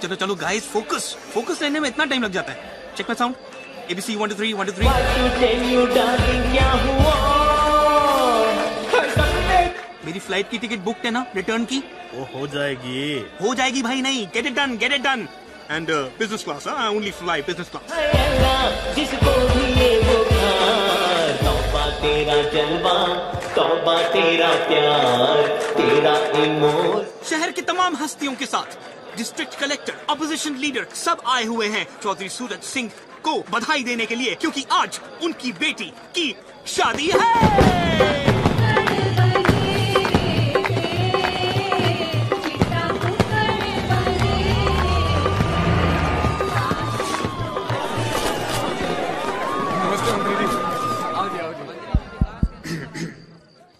चलो चलो guys, focus focus रहने में इतना टाइम लग जाता है। Check my sound, ABC 1 2 3 1 2 3। मेरी फ्लाइट की टिकट बुक है ना, रिटर्न की? वो हो जाएगी भाई। नहीं, get it done, get it done. And business class, I only fly business class. जिसको भी ये बुखार, तौबा तेरा जलवा, तौबा तेरा प्यार, तेरा इमोशन। शहर की तमाम हस्तियों के साथ डिस्ट्रिक्ट कलेक्टर, अपोजिशन लीडर सब आए हुए हैं चौधरी सूरज सिंह को बधाई देने के लिए, क्योंकि आज उनकी बेटी की शादी है।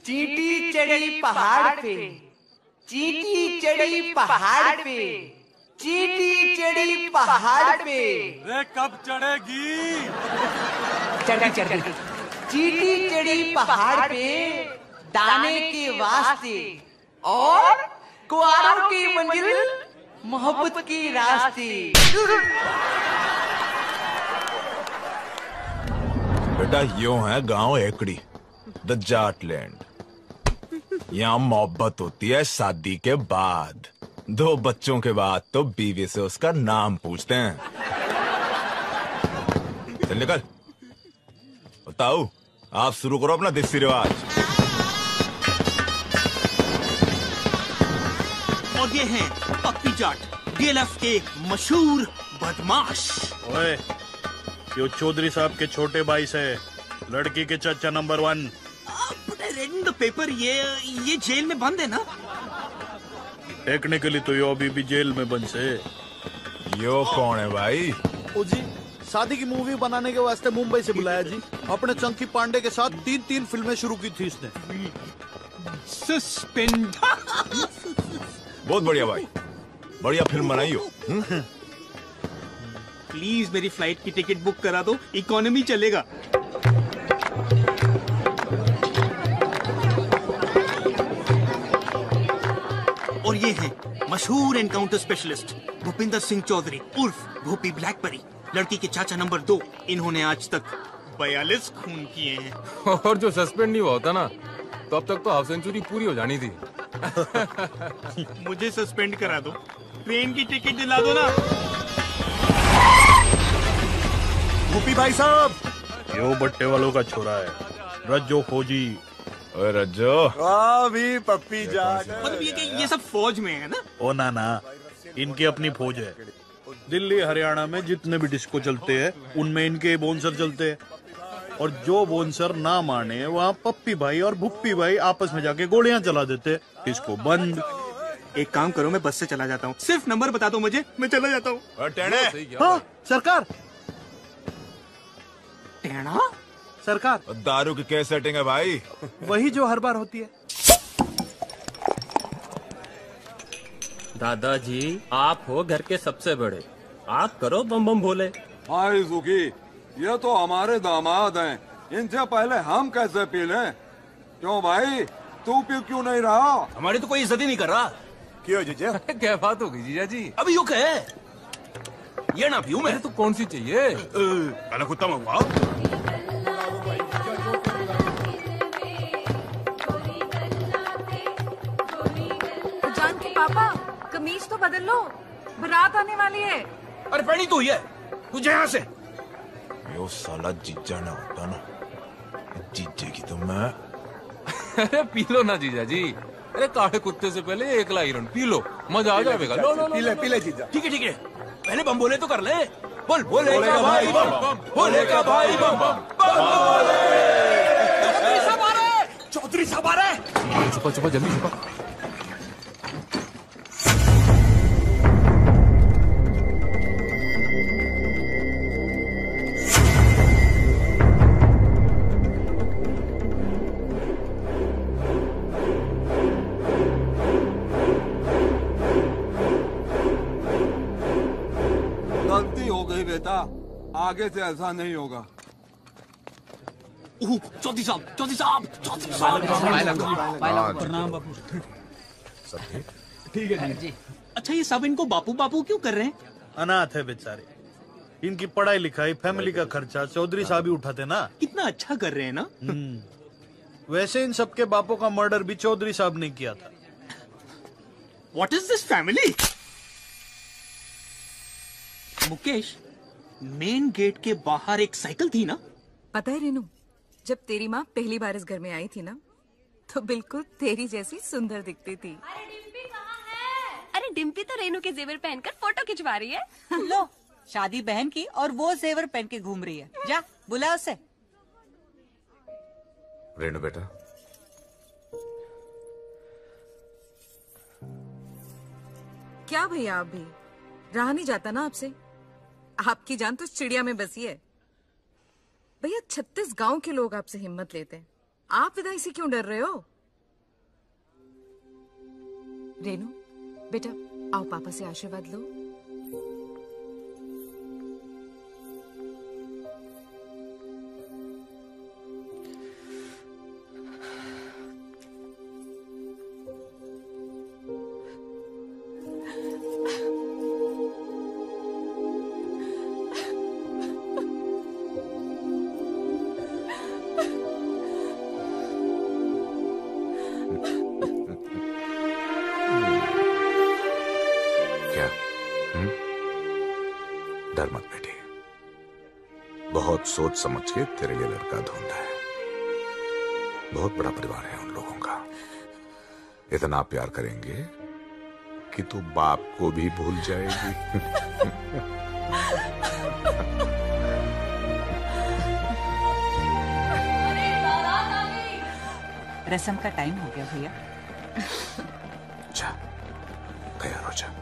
चीटी चढ़ी पहाड़ पे। वे कब चढ़ेगी? चढ़ी चीटी चढ़ी पहाड़ पे दाने के वास्ते, और कुआरों की मंजिल मोहब्बत की रास्ते। बेटा यूं है गांव एकड़ी, द जाट लैंड। यहाँ मोहब्बत होती है शादी के बाद, 2 बच्चों के बाद तो बीवी से उसका नाम पूछते हैं। चल निकल। बताओ, आप शुरू करो अपना देसी रिवाज। और ये हैं पप्पी जाट, डीएलएफ के मशहूर बदमाश। ओए, यो चौधरी साहब के छोटे भाई से लड़की के चाचा नंबर 1। इन द पेपर ये जेल में बंद है ना? टेक्निकली तो यो अभी भी जेल में बंद से। यो कौन है भाई? ओ जी, शादी की मूवी बनाने के वास्ते मुंबई से बुलाया जी। अपने चंकी पांडे के साथ 3 फिल्में शुरू की थी इसने। सस्पेंड। बहुत बढ़िया भाई, बढ़िया फिल्म बनाई हो। प्लीज मेरी फ्लाइट की टिकट बुक करा दो, इकोनॉमी चलेगा। और ये है मशहूर एनकाउंटर स्पेशलिस्ट भूपेंद्र सिंह चौधरी उर्फ भूपी ब्लैकबेरी, लड़की के चाचा नंबर 2। इन्होंने आज तक 42 खून किए हैं। और जो सस्पेंड नहीं हुआ होता ना, तो अब तक तो हाफ सेंचुरी पूरी हो जानी थी। मुझे सस्पेंड करा दो, ट्रेन की टिकट दिला दो ना। भूपी भाई साहब, यो बट्टे वालों का छोरा है रजो फौजी। रजो भी पप्पी जाट, मतलब ये सब फौज में है ना? ओ ना, इनकी अपनी फौज है। दिल्ली हरियाणा में जितने भी डिस्को चलते हैं उनमें इनके बोंसर चलते हैं, और जो बोंसर ना माने वहाँ पप्पी भाई और भुप्पी भाई आपस में जाके गोलियाँ चला देते। इसको बंद। एक काम करो, मैं बस से चला जाता हूँ, सिर्फ नंबर बता दो मुझे, मैं चला जाता हूँ। सरकार टेढ़ा, सरकार दारू की क्या सेटिंग है भाई? वही जो हर बार होती है। दादाजी आप हो घर के सबसे बड़े, आप करो बम बम भोले। हाय सुखी, ये तो हमारे दामाद हैं, इनसे पहले हम कैसे पी लें? क्यों भाई तू पी क्यों नहीं रहा? हमारी तो कोई इज्जत ही नहीं कर रहा। क्यों जीजा? क्या बात हो गई जीजा जी? अभी यू कहे ये ना पीऊ, मैं तो कौन सी चाहिए? पहले कुत्ता मंगवाओ। पापा कमीज तो बदल लो, बारात आने वाली है। अरे पहनी तो ही है तुझे यहाँ से। यो साला जीजा ना होता ना, जीजे की तो मैं। अरे पी लो ना जीजा जी, अरे काले कुत्ते से पहले एकला हिरन पी लो, मजा आ जाएगा। पी ले जीजा। ठीक है, पहले बम बोले तो कर ले। बोल बोले का भाई बम। चौधरी साहब आ रहे। छुपा जल्दी छुपा। बेटा आगे से ऐसा नहीं होगा। चौधरी साहब। ठीक है जी। अच्छा ये सब इनको बापू बापू क्यों कर रहे हैं? अनाथ है बेचारे, इनकी पढ़ाई लिखाई फैमिली का खर्चा चौधरी साहब ही उठाते ना। कितना अच्छा कर रहे हैं ना। वैसे इन सबके बापों का मर्डर भी चौधरी साहब ने किया था। What is this family? Mukesh, main gate के बाहर एक साइकिल थी ना? पता है रेनू, जब तेरी माँ पहली बार इस घर में आई थी ना तो बिल्कुल तेरी जैसी सुंदर दिखती थी। अरे डिम्पी कहाँ है? अरे डिम्पी तो रेनू के जेवर पहनकर फोटो खिंचवा रही है। लो, शादी बहन की और वो जेवर पहन के घूम रही है। जा बुला उसे। रेनू बेटा, क्या भैया आप भी रहा नहीं जाता ना आपसे। आपकी जान तो चिड़िया में बसी है भैया। 36 गांव के लोग आपसे हिम्मत लेते हैं, आप विदाई से क्यों डर रहे हो? रेनू बेटा आओ पापा से आशीर्वाद लो। सोच समझ के तेरे लिए लड़का ढूंढा है। बहुत बड़ा परिवार है उन लोगों का, इतना प्यार करेंगे कि तू बाप को भी भूल जाएगी। अरे दादा दादी, रसम का टाइम हो गया भैया। जा तैयार हो जा।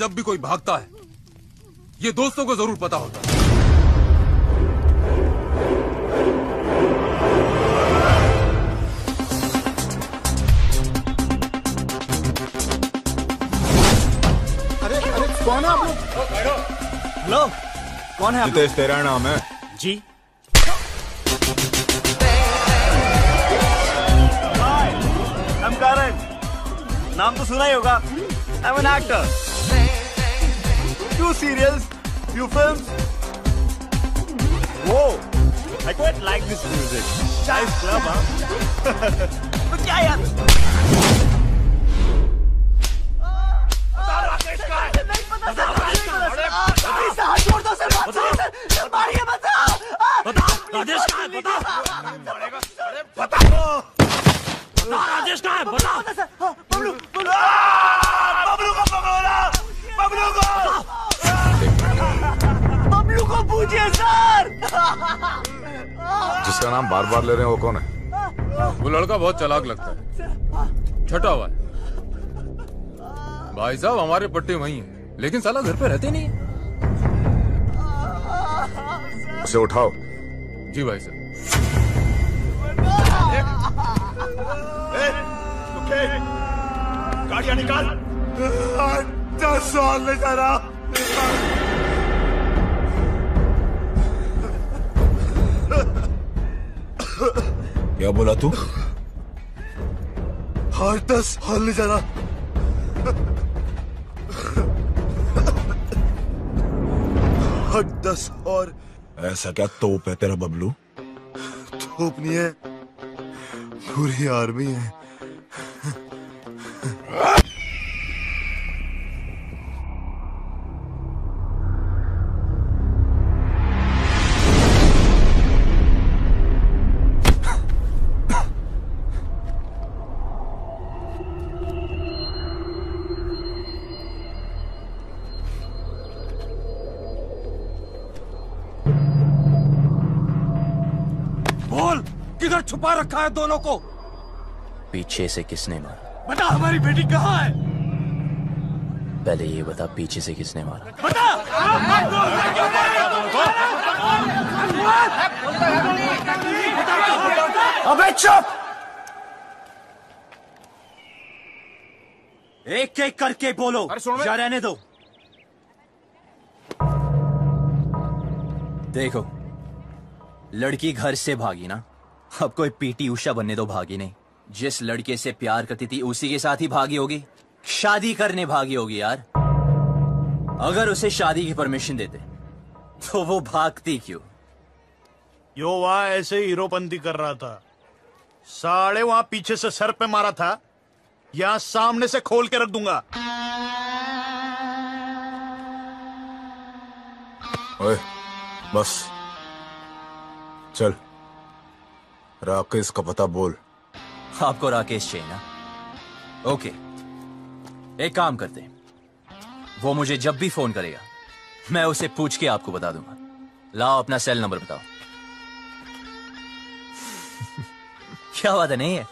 जब भी कोई भागता है ये दोस्तों को जरूर पता होता है। अरे अरे कौन है आप लोग? हेलो कौन है आप? जितेश तेरा नाम है जी। हाय आई एम करन। नाम तो सुना ही होगा। I am an actor. Few serials, few films. Whoa, I quite like this music. Nice club, huh? But क्या यार? बताओ राकेश का है? नहीं पता सर, नहीं सर, छोड़ दो सर, बताओ, मारिए बताओ, बताओ राकेश का है, बताओ, बताओ, बताओ राकेश का है, बताओ, बबलू, बबलू, बबलू को पकड़ो, बबलू को पूछिए सर। जिसका नाम बार बार ले रहे हैं वो कौन है? वो लड़का बहुत चालाक लगता है, छठा हुआ है। भाई साहब हमारे पट्टे वहीं हैं, लेकिन साला घर पे रहते नहीं है। उसे उठाओ। जी भाई साहब। गाड़ियां निकाल। 10 साल में जरा क्या बोला तू? 10 साल में जरा दस और ऐसा क्या तोप है तेरा बबलू? तोप नहीं है, पूरी आर्मी है। छुपा रखा है दोनों को। पीछे से किसने मारा? बता हमारी बेटी कहाँ है? पहले ये बता पीछे से किसने मारा? बता। अबे चुप। एक एक करके बोलो। जा रहने दो। देखो लड़की घर से भागी ना, अब कोई पीटी उषा बनने दो भागी नहीं। जिस लड़के से प्यार करती थी उसी के साथ ही भागी होगी, शादी करने भागी होगी यार। अगर उसे शादी की परमिशन देते तो वो भागती क्यों? यो वहां ऐसे हीरोपंती कर रहा था, साले वहां पीछे से सर पे मारा था, यहां सामने से खोल के रख दूंगा। ओए, बस चल, राकेश का पता बोल। आपको राकेश चाहिए ना? ओके, एक काम करते हैं, वो मुझे जब भी फोन करेगा मैं उसे पूछ के आपको बता दूंगा। लाओ अपना सेल नंबर बताओ। क्या बात है, नहीं है?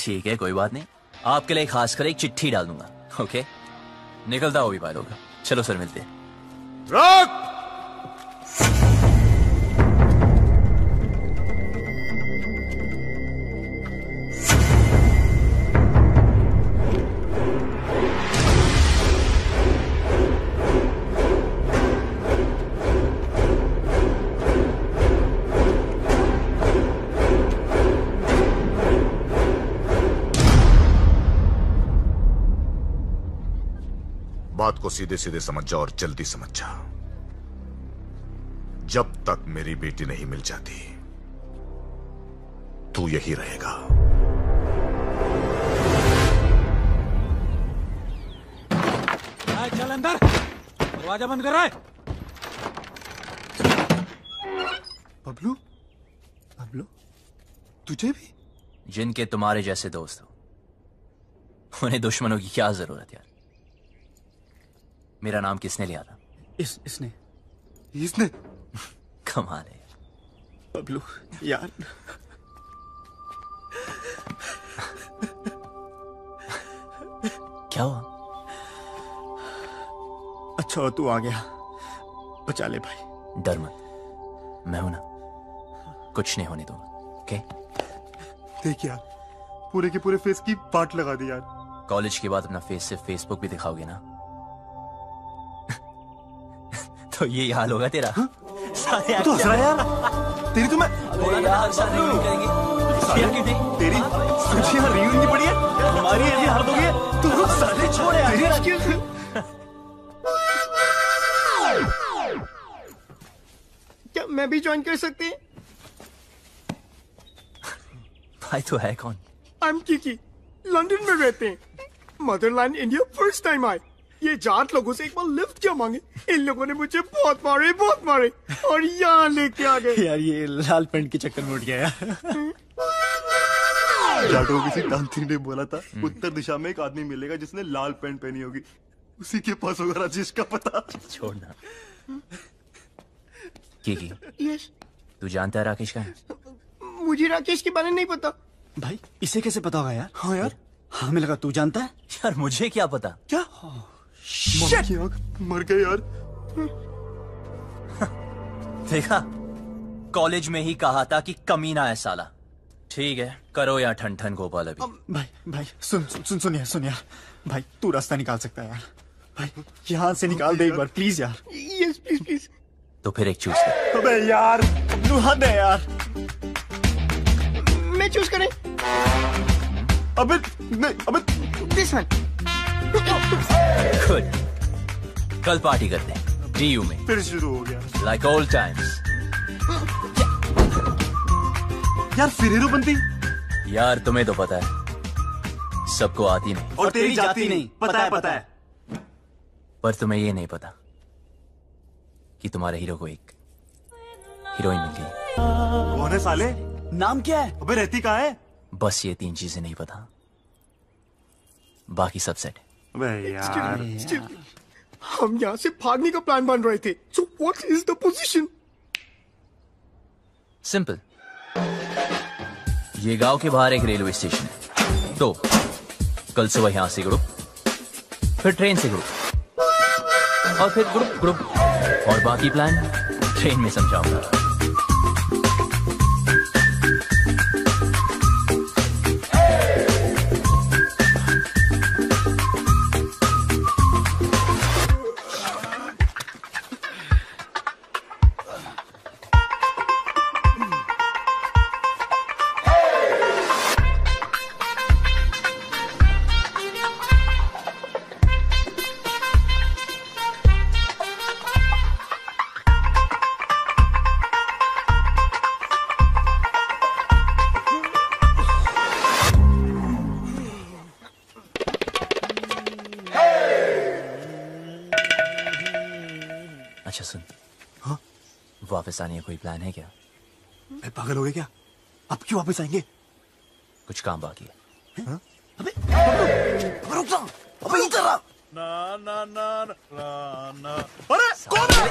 ठीक है, कोई बात नहीं, आपके लिए खास कर एक चिट्ठी डाल दूंगा। ओके, निकलता हो भी बात होगा। चलो सर, मिलते हैं। रॉक को सीधे सीधे समझ जा और जल्दी समझ जा। जब तक मेरी बेटी नहीं मिल जाती तू यही रहेगा। चल अंदर, दरवाजा बंद कर रहा है। बबलू, बबलू तुझे भी? जिनके तुम्हारे जैसे दोस्त हो उन्हें दुश्मनों की क्या जरूरत यार। मेरा नाम किसने लिया था? इसने कमाल है बबलू यार। क्या हुआ? अच्छा तू आ गया, बचा ले भाई। डर मत, मैं हूं ना, कुछ नहीं होने दूंगा। ओके? देख यार, पूरे के पूरे फेस की पार्ट लगा दी यार। कॉलेज के बाद अपना फेस से फेसबुक भी दिखाओगे ना तो ये हाल होगा तेरा। तो हंस रहा है यार, तेरी तो मैं तेरी नहीं पड़ी है हमारी, ये हाल हो गया तू साले छोड़ यार। क्या मैं भी ज्वाइन कर सकती है? भाई तो है कौन? आई एम किकी, लंदन में रहते हैं, मदरलैंड इंडिया फर्स्ट टाइम आए। ये जाट लोगों से एक बार लिफ्ट क्या मांगे, इन लोगों ने मुझे बहुत मारे और यहाँ लेके आ गए यार। ये लाल पेंट के चक्कर में उठ गया यार। जाटों किसी तांत्रिक ने बोला था उत्तर दिशा में एक आदमी मिलेगा जिसने लाल पेंट पहनी होगी, उसी के पास होगा राजेश का पता। छोड़ना। किकी, यस, तू जानता है राकेश का है? मुझे राकेश के बारे में नहीं पता। भाई इसे कैसे पता होगा यार? हाँ यार, हमें लगा तू जानता है यार। मुझे क्या पता? क्या मर गए यार। देखा, कॉलेज में ही कहा था कि कमीना है साला, ठीक है, करो यार ठन ठन गोपाल। अभी भाई सुनिया भाई, तू रास्ता निकाल सकता है यार, भाई यहाँ से निकाल दे एक बार प्लीज यार। Yes please. तो फिर एक चूज कर। अबे यार हद है यार। मैं चूज करें? अबे दिस वन। गुड। कल पार्टी करते हैं डीयू में, फिर शुरू हो गया लाइक ओल्ड टाइम्स। यार फिर हीरो बनती। यार तुम्हें तो पता है सबको आती नहीं और तेरी जाती नहीं, पता है पर तुम्हें ये नहीं पता कि तुम्हारे हीरो को एक हीरोइन मिल गई। कौन है साले? नाम क्या है? अबे रहती कहाँ है? बस ये तीन चीजें नहीं पता, बाकी सब सेट। यार हम यहाँ से भागने का प्लान बन रहे थे, so what is the position? Simple, ये गांव के बाहर एक रेलवे स्टेशन है, तो कल सुबह यहाँ से ग्रुप, फिर ट्रेन से ग्रुप और फिर ग्रुप और बाकी प्लान ट्रेन में समझाऊंगा। वापस आने का कोई प्लान है क्या? मैं पागल हो गया क्या? अब क्यों वापस आएंगे? कुछ काम बाकी है। हाँ? अबे रुक जा, अबे इधर आ। ना ना ना ना ना। अरे कौन है?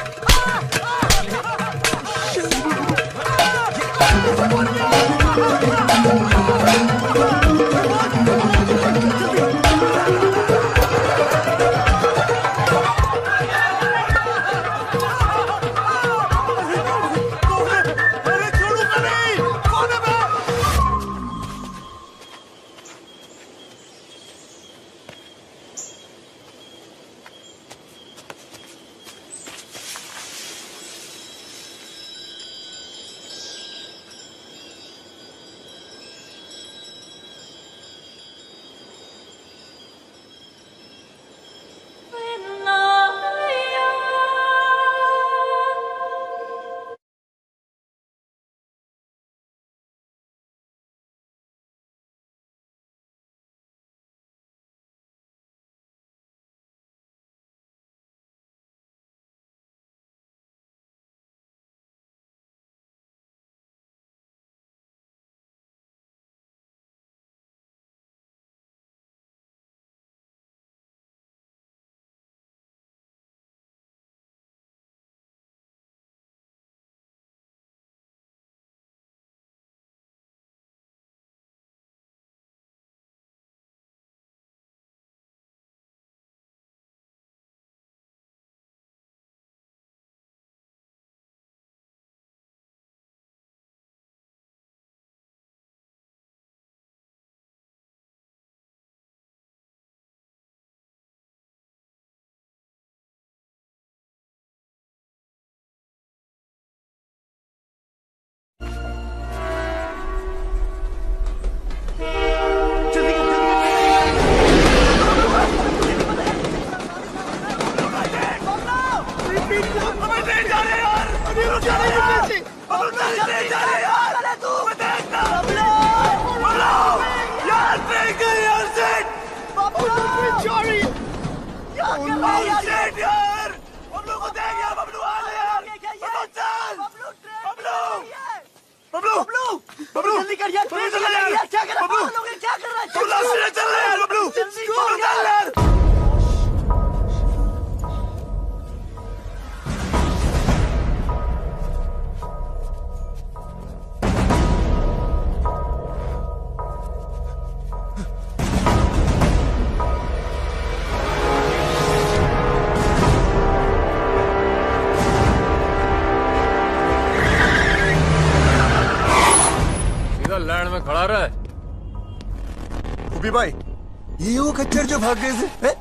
डिम्पी भाई, ये वो खच्चर जो भाग गए थे?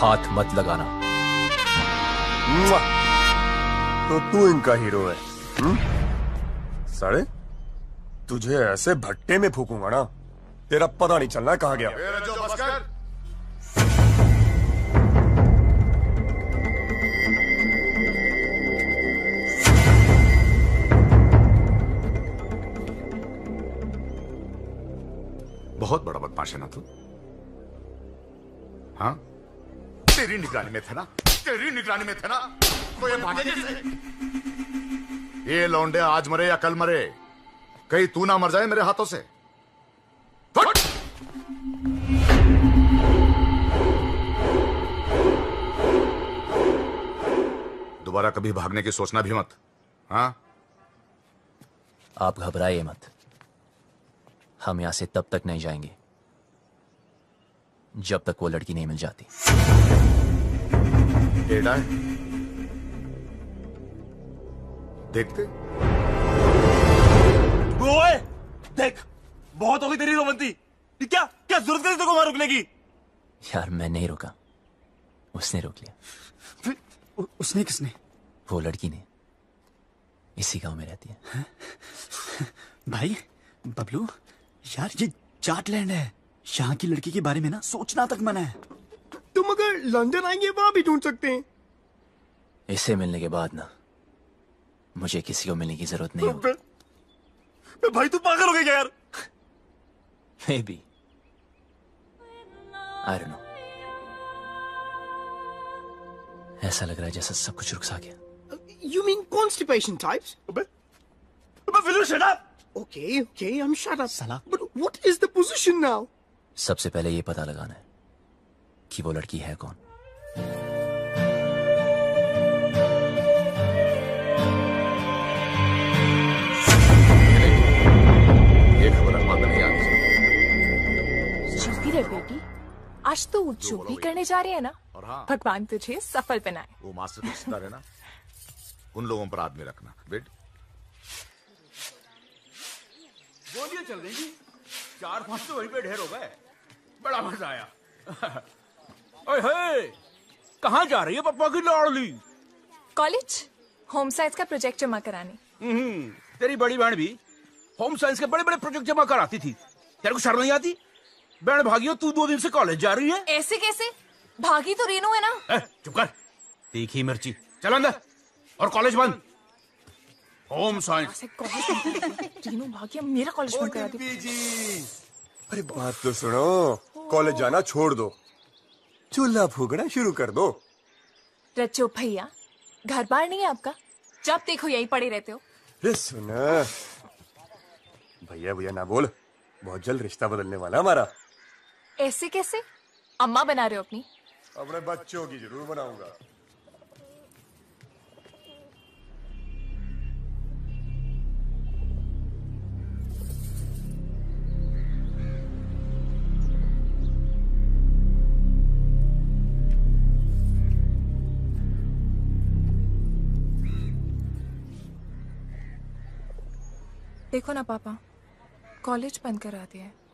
हाथ मत लगाना। तो तू इनका हीरो है। साले, तुझे ऐसे भट्टे में फूकूंगा ना, तेरा पता नहीं चलना कहाँ गया। बहुत बड़ा बदमाश है ना तू? हाँ, तेरी निगरानी में था ना, तेरी निगरानी में था ना। तो ये भागे कैसे? ये लौंडे आज मरे या कल मरे, कहीं तू ना मर जाए मेरे हाथों से। दोबारा कभी भागने की सोचना भी मत। हाँ, आप घबराइए मत, हम यहां से तब तक नहीं जाएंगे जब तक वो लड़की नहीं मिल जाती। डेढ़ है, देखते ओए, देख बहुत हो गई तेरी रोमंती। क्या क्या जरूरत थी तुमको वहां रुकने की? यार मैं नहीं रुका, उसने रोक लिया। उसने? किसने? वो लड़की ने, इसी गांव में रहती है। हा? भाई बबलू यार, ये जाटलैंड है, यहाँ की लड़की के बारे में ना सोचना तक मना है। तुम अगर लंदन आएंगे वहां भी ढूंढ सकते हैं। इसे मिलने के बाद ना मुझे किसी को मिलने की जरूरत नहीं होगी। भाई तू पागल हो गया यार। Maybe, I don't know, ऐसा लग रहा है जैसे सब कुछ रुक सा गया। You mean constipation types? Okay, okay, I'm shut up. साला. But what is the position now? सबसे पहले ये पता लगाना है कि वो लड़की है कौन। ये खबर हमारे नहीं आनी चाहिए। चुप रह बेटी, आज तो जो भी करने जा रहे हैं ना, भगवान तुझे सफल बनाए। वो माँ से पूछता रहना, उन लोगों पर आदमी रखना बेटी। गोलियां चल रही थी, 4-5 तो वहीं पे ढेर हो गए। बड़ा मजा आया। ओए, कहाँ जा रही है पप्पा की लाडली? कॉलेज, होम साइंस का प्रोजेक्ट जमा कराने। तेरी बड़ी बहन भी होम साइंस के बड़े बड़े प्रोजेक्ट जमा कराती थी, तेरे को शर्म नहीं आती? बहन भागी हो, तू 2 दिन से कॉलेज जा रही है। ऐसे कैसे? भागी तो रेनू है ना। चुप कर, तीखी मिर्ची। चल अंदर और कॉलेज बंद। होम साइंस तीनों भाग्य मेरा कॉलेज बंद करा दिया। अरे बात तो सुनो, कॉलेज जाना छोड़ दो, चूल्हा फूकना शुरू कर दो। रजो भैया, घर बार नहीं है आपका, जब देखो यही पड़े रहते हो। अरे सुना भैया भैया ना बोल, बहुत जल्द रिश्ता बदलने वाला हमारा। ऐसे कैसे? अम्मा बना रहे हो अपनी? अपने बच्चों की जरूर बनाऊंगा। देखो ना पापा, कॉलेज बंद करा दिया है।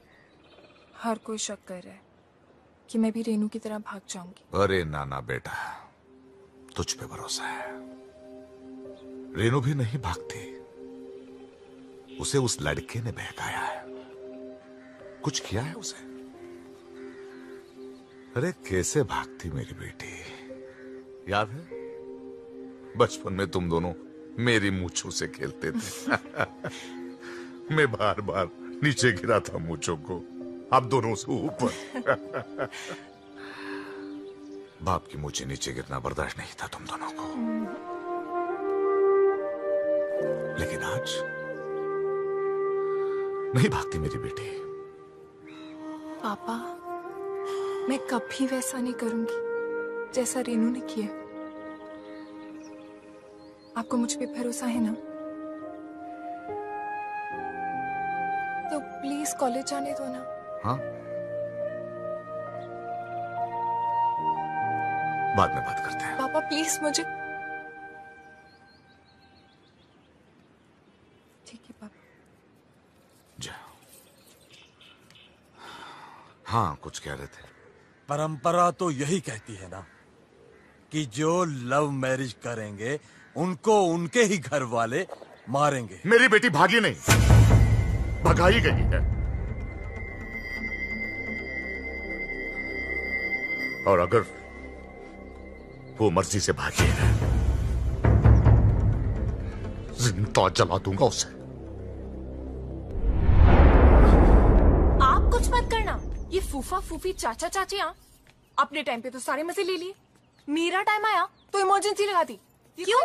हर कोई शक कर रहा है कि मैं भी रेनू की तरह भाग जाऊंगी। अरे नाना बेटा, तुझ पे भरोसा है। रेनू भी नहीं भागती, उसे उस लड़के ने बहकाया है, कुछ किया है उसे। अरे कैसे भागती मेरी बेटी, याद है बचपन में तुम दोनों मेरी मूंछों से खेलते थे। मैं बार बार नीचे गिरा था मूंछों को, आप दोनों से ऊपर। बाप की मूंछें नीचे गिरना बर्दाश्त नहीं था तुम दोनों को, लेकिन आज नहीं भागती मेरी बेटी। पापा, मैं कभी वैसा नहीं करूंगी जैसा रेनू ने किया। आपको मुझ पे भरोसा है ना, तो प्लीज कॉलेज जाने दो ना। हाँ बाद में बात करते हैं। पापा प्लीज मुझे, ठीक है पापा जाओ। हाँ कुछ कह रहे थे। परंपरा तो यही कहती है ना कि जो लव मैरिज करेंगे उनको उनके ही घर वाले मारेंगे। मेरी बेटी भागी नहीं, भगाई गई है। और अगर वो मर्जी से भागी है जिंदा जला दूंगा उसे। आप कुछ मत करना। ये फूफा फूफी चाचा चाची अपने टाइम पे तो सारे मजे ले लिए, मेरा टाइम आया तो इमरजेंसी लगा दी। क्यों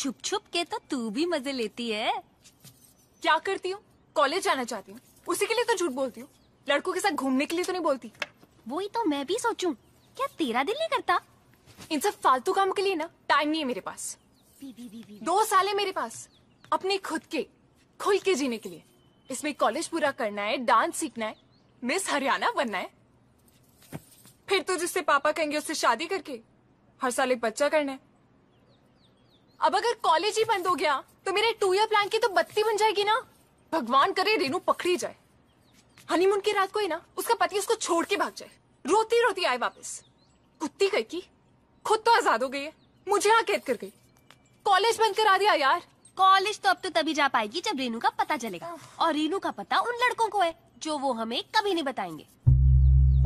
छुप छुप के तो तू भी मजे लेती है। क्या करती हूँ, कॉलेज जाना चाहती हूँ उसी के लिए तो झूठ बोलती हूँ, लड़कों के साथ घूमने के लिए तो नहीं बोलती। वही तो मैं भी सोचूं, क्या तेरा दिल नहीं करता इन सब फालतू काम के लिए? ना टाइम नहीं है मेरे पास। दो साल है मेरे पास अपने खुद के खुल के जीने के लिए। इसमें कॉलेज पूरा करना है, डांस सीखना है, मिस हरियाणा बनना है, फिर तो जिससे पापा कहेंगे उससे शादी करके हर साल एक बच्चा करना है। अब अगर कॉलेज ही बंद हो गया तो मेरे 2 ईयर प्लान की तो बत्ती बन जाएगी ना। भगवान करे रेनू पकड़ी जाए। हनीमून की रात को ही ना उसका पति उसको छोड़ के भाग जाए, रोती रोती आए वापस। कुत्ती कहीं की खुद तो आजाद हो गई है, मुझे यहाँ कैद कर गई। कॉलेज बंद करा दिया यार। कॉलेज तो अब तो तभी जा पाएगी जब रेनू का पता चलेगा, और रेनू का पता उन लड़कों को है जो वो हमें कभी नहीं बताएंगे।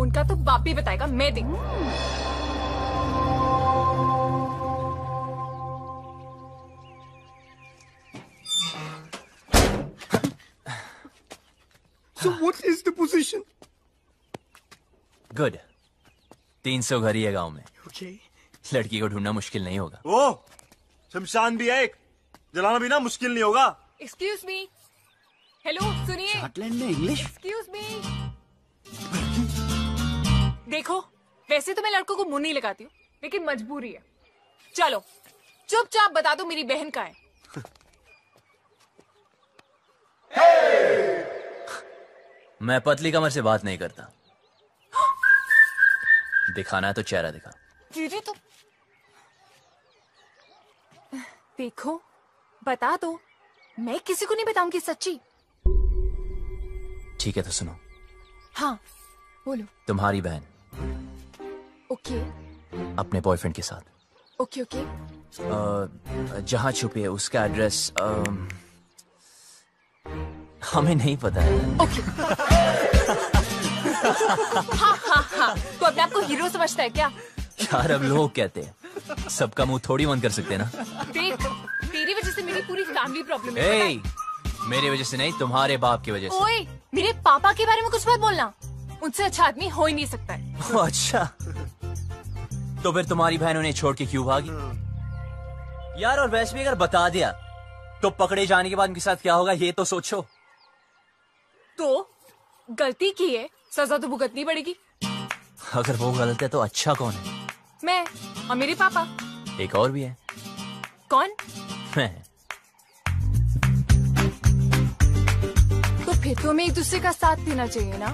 उनका तो बाप भी बताएगा, मैं देखूं। So what is the position? Good. 300 घर ही है गाँव में। Okay. लड़की को ढूंढना मुश्किल नहीं होगा। वो शमशान भी है एक, जलाना भी ना मुश्किल नहीं होगा। Excuse me. हेलो सुनिए। स्कॉटलैंड में इंग्लिश। Excuse me. देखो वैसे तो मैं लड़कों को मुंह नहीं लगाती हूँ, लेकिन मजबूरी है। चलो चुपचाप बता दो मेरी बहन कहाँ है। Hey! मैं पतली कमर से बात नहीं करता। दिखाना है तो चेहरा दिखा। जीजी तो देखो बता दो, मैं किसी को नहीं बताऊंगी सच्ची। ठीक है तो सुनो। हाँ बोलो। तुम्हारी बहन ओके अपने बॉयफ्रेंड के साथ ओके ओके जहाँ छुपी है उसका एड्रेस हमें नहीं पता है। ओके। हाँ हाँ हाँ। तो अपने आपको हीरो समझता है क्या? यार अब लोग कहते हैं, सबका मुंह थोड़ी बंद कर सकते हैं ना। देख तेरी वजह से मेरी पूरी फैमिली प्रॉब्लम है। ए, मेरी वजह से नहीं, तुम्हारे बाप की वजह से। ओए, मेरे पापा के बारे में कुछ मत बोलना, उनसे अच्छा आदमी हो ही नहीं सकता है। ओ, अच्छा तो फिर तुम्हारी बहन उन्हें छोड़ के क्यों भागी? यार और वैसे भी अगर बता दिया तो पकड़े जाने के बाद उनके साथ क्या होगा ये तो सोचो। तो गलती की है, सजा तो भुगतनी पड़ेगी। अगर वो गलत है तो अच्छा कौन है? मैं और मेरे पापा। एक और भी है। कौन? मैं। तो फिर तो हमें एक दूसरे का साथ देना चाहिए ना।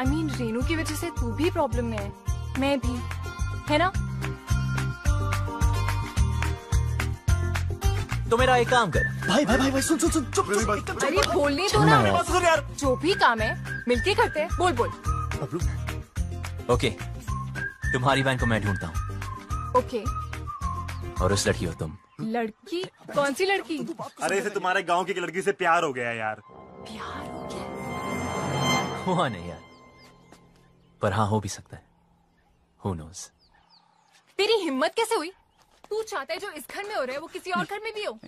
आई मीन रेनू की वजह से तू भी प्रॉब्लम में है, मैं भी, है ना? तो मेरा एक काम कर। भाई भाई भाई भाई सुन सुन सुन चुप चुप। अरे बोलने दो ना यार। जो भी काम है मिलके करते हैं। बोल बोल। ओके तुम्हारी बहन को मैं ढूंढता हूँ। ओके। और उस लड़की हो तुम। लड़की? कौन सी लड़की? अरे इसे तुम्हारे गांव की लड़की से प्यार हो गया यार। प्यार हो गया? हुआ नहीं यार, पर हाँ हो भी सकता है। Who knows? तेरी हिम्मत कैसे हुई? तू चाहता है जो इस घर में हो रहा है वो किसी और घर में भी हो,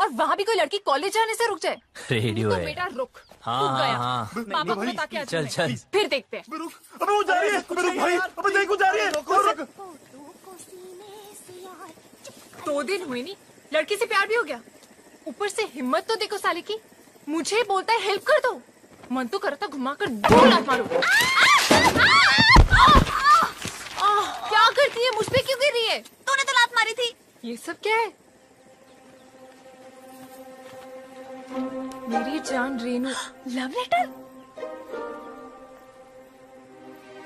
और वहाँ भी कोई लड़की कॉलेज जाने से रुक जाए। रेडियो तो है बेटा, रुक। हाँ गया। हाँ पापा को बता के आ चल चल फिर देखते हैं। अबे वो जा रही है। अबे रुक भाई, अबे देखो जा रही है। रुक। 2 दिन हुए नहीं, लड़की से प्यार भी हो गया, ऊपर से हिम्मत तो देखो साले की। मुझे बोलता है हेल्प कर दो, मन तो करता घुमा कर 2 लात मारो। क्या करती है, मुझ पे क्यों गिर रही है? तूने तो लात मारी थी। ये सब क्या है? मेरी जान रेनू, लव लेटर?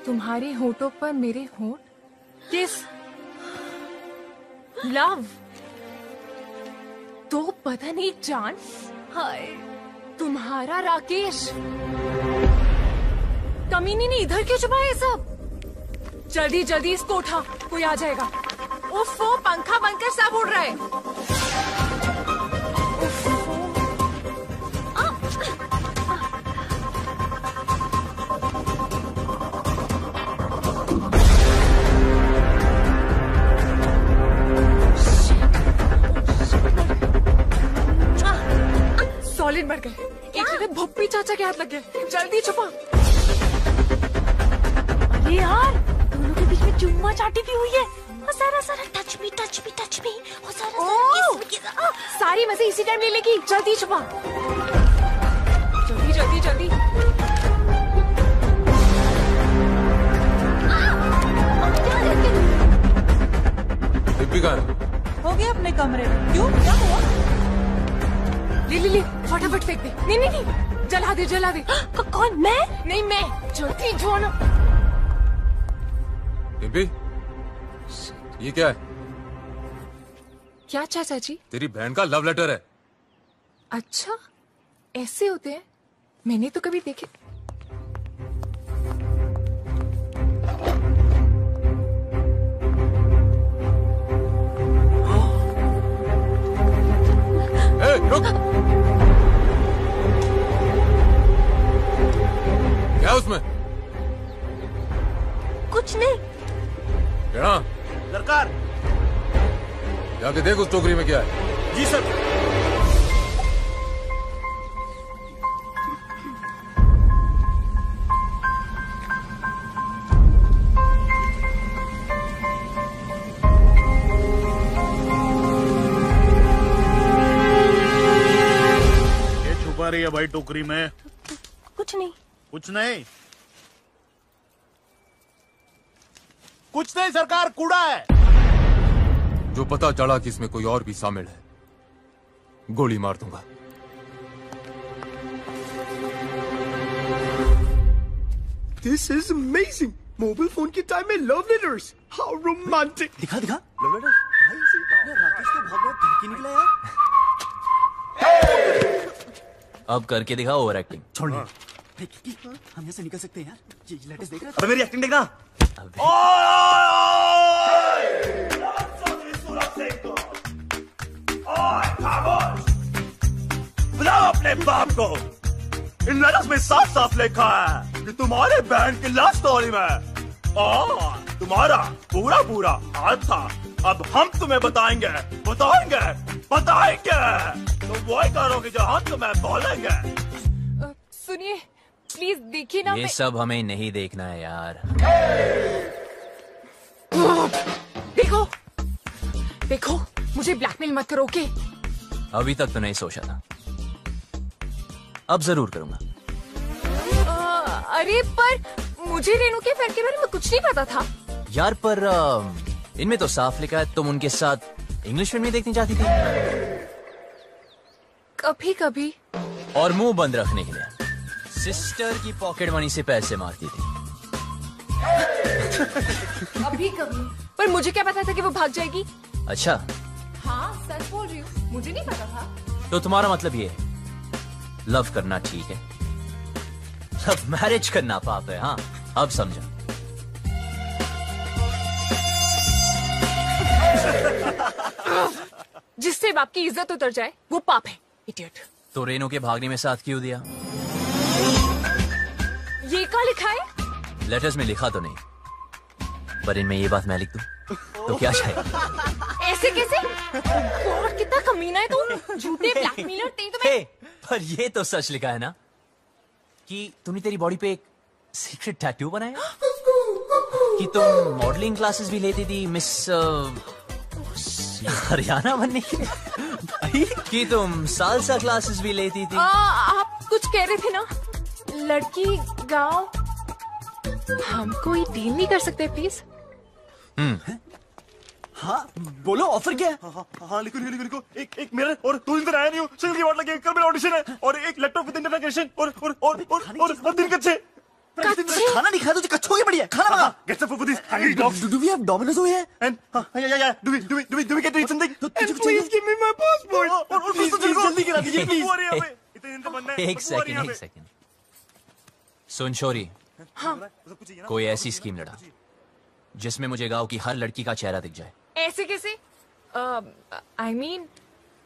तुम्हारे होठों पर मेरे होठ? किस? लव तो पता नहीं चांस, हाय तुम्हारा राकेश कमीनी ने इधर क्यों छुपाया सब? जल्दी जल्दी इसको उठा, कोई आ जाएगा। उफ, पंखा बंद कर, सब उड़ रहा है। सॉलिड मर गए, एक जगह भुप्पी चाचा के हाथ लग गए। जल्दी छुपा। अरे यार, दोनों के बीच में चुम्मा चाटी भी हुई है। सारा टच मी और सारा सारी मजे इसी टाइम ले लेगी। जल्दी छुपा, जल्दी जल्दी जल्दी। दिप्पी हो गया अपने कमरे में, क्यों क्या हुआ? ले फटाफट फेंक दे। नहीं जला दे। कौन? मैं नहीं, मैं जल्दी जो ना। दिप्पी ये क्या है? क्या चाचा जी? तेरी बहन का लव लेटर है। अच्छा, ऐसे होते हैं? मैंने तो कभी देखे। ए, रुक! क्या उसमें? कुछ नहीं। क्या सरकार, जाके देख उस टोकरी में क्या है। जी सर। ये छुपा रही है भाई टोकरी में? कुछ नहीं कुछ नहीं सरकार, कूड़ा है। जो पता चला कि इसमें कोई और भी शामिल है, गोली मार दूंगा। This is amazing! Mobile phone के टाइम में लव लेटर्स, how romantic! दिखा लव लेटर। राकेश तो भाग रहा, निकला यार। अब करके दिखा ओवर एक्टिंग। छोड़, हम यहाँ से निकल सकते हैं यार। ये लेटेस्ट देख रहा है, मेरी एक्टिंग देखना। बुलाओ अपने बाप को। इन लेटर्स में साफ लिखा है कि तुम्हारे बहन की लव स्टोरी में और तुम्हारा पूरा हाथ था। अब हम तुम्हें बताएंगे। तुम वही करोगे जो हम तुम्हें बोलेंगे। सुनिए प्लीज, देखिए ना। ये सब हमें नहीं देखना है यार। देखो मुझे ब्लैकमेल मत करो। ओके, अभी तक तो नहीं सोचा था, अब जरूर करूंगा। अरे पर मुझे रेनू के अफेयर के बारे में कुछ नहीं पता था यार। पर इनमें तो साफ लिखा है। तुम उनके साथ इंग्लिश फिल्में देखने जाती थी कभी कभी, और मुंह बंद रखने के लिए सिस्टर की पॉकेट मनी से पैसे मारती थी। अभी कभी, पर मुझे क्या पता था कि वो भाग जाएगी। अच्छा, हाँ सच बोल रही हूँ, मुझे नहीं पता था। तो तुम्हारा मतलब ये है लव करना ठीक है, लव मैरिज करना पाप है। हाँ अब समझा। जिससे बाप की इज्जत उतर जाए वो पाप है, इडियट। तो रेनू के भागने में साथ क्यों दिया? ये क्या लिखा है? लेटर्स में लिखा तो नहीं, पर इनमें ये बात मैं लिख दूं तो क्या शायद? ऐसे कैसे? और कितना कमीना है तुम, झूठे ब्लैकमेलर तुम्हें। हे, पर ये तो सच लिखा है ना कि तुमने तेरी बॉडी पे एक सीक्रेट टैटू बनाया, कि तुम मॉडलिंग क्लासेस भी लेती थी मिस हरियाणा बनने के लिए, कि तुम सालसा क्लासेस भी लेती थी। आप कुछ कह रहे थे ना, लड़की गांव। हम कोई डील नहीं कर सकते प्लीज? हाँ बोलो, ऑफर क्या है? हाँ लिखो। एक मेरा और दो दिन आया नहीं हूँ, सिंगल की वाट लगी, कल मेरा ऑडिशन है और एक लैपटॉप विद इंटरनेट कनेक्शन और दिन का 6। खाना नहीं खाया तो कच्चो ही बढ़िया खाना मंगा get some for this do we have Domino's over here and या do we get to eat something please give me my passport और उसको जल्दी करा दीजिए प्लीज और यहां पे इतने दिन तो बंदा है एक सेकंड सुन शौरी हां कोई ऐसी स्कीम लड़ा जिसमें मुझे गांव की हर लड़की का चेहरा दिख जाए ऐसे कैसे आई मीन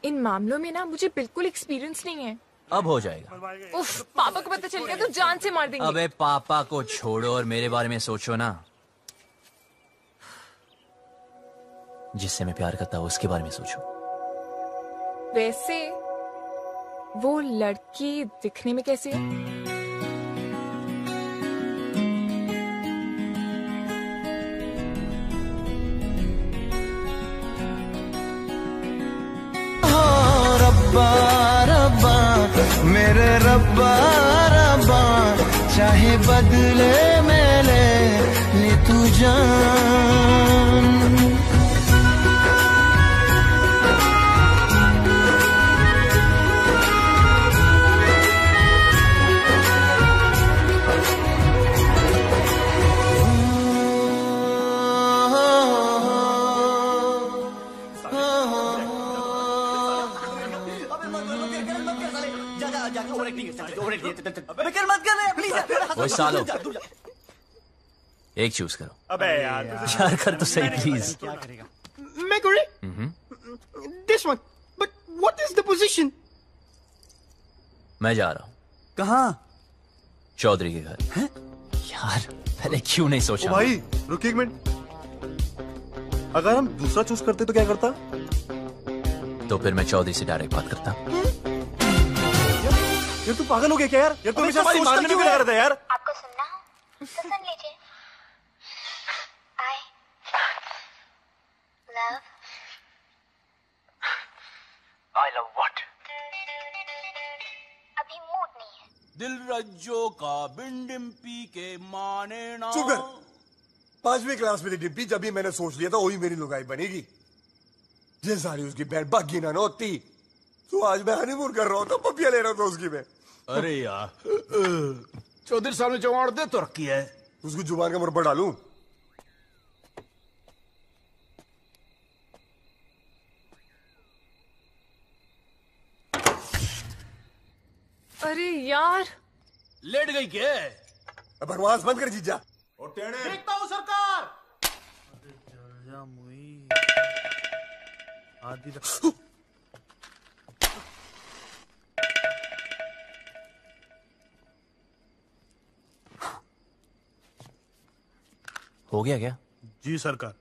इन मामलों में ना मुझे बिल्कुल एक्सपीरियंस नहीं है अब हो जाएगा उफ, पापा को पता चल गया तो जान से मार देंगे अबे पापा को छोड़ो और मेरे बारे में सोचो ना जिससे मैं प्यार करता हूँ उसके बारे में सोचो वैसे वो लड़की दिखने में कैसी है मेरे रब्बा रब्बा चाहे बदले में ले तू जान वो सालो एक चूज करो अबे यार यार कर तो सही प्लीज मैं करूं this one but what is the position मैं जा रहा हूँ कहाँ चौधरी के घर है यार पहले क्यों नहीं सोचा भाई रुकिए एक मिनट अगर हम दूसरा चूज करते तो क्या करता तो फिर मैं चौधरी से डायरेक्ट बात करता यार तू पागल हो गया क्या यार यार तू हमेशा हमारी मारने क्यों लगा रहता है यार आपको सुनना हो तो सुन लीजिए आई लव व्हाट अभी मूड नहीं है दिल रज्जो का बिन डिम्पी के माने ना चुप कर 5वीं क्लास में थी डिम्पी जब भी मैंने सोच लिया था वही मेरी लुगाई बनेगी ये सारी उसकी बैड बागी ना होती तो आज मैं हनीमून कर रहा हूँ तो पपिया ले रहा था उसकी मैं अरे यार चौधरी साहब ने जवाब दे तो रखी है उसको जुबान का मुरब्बा डालूं अरे यार लेट गई क्या बकवास बंद कर जीजा और टेढ़े देखता हूँ सरकार आधी हो गया क्या जी सरकार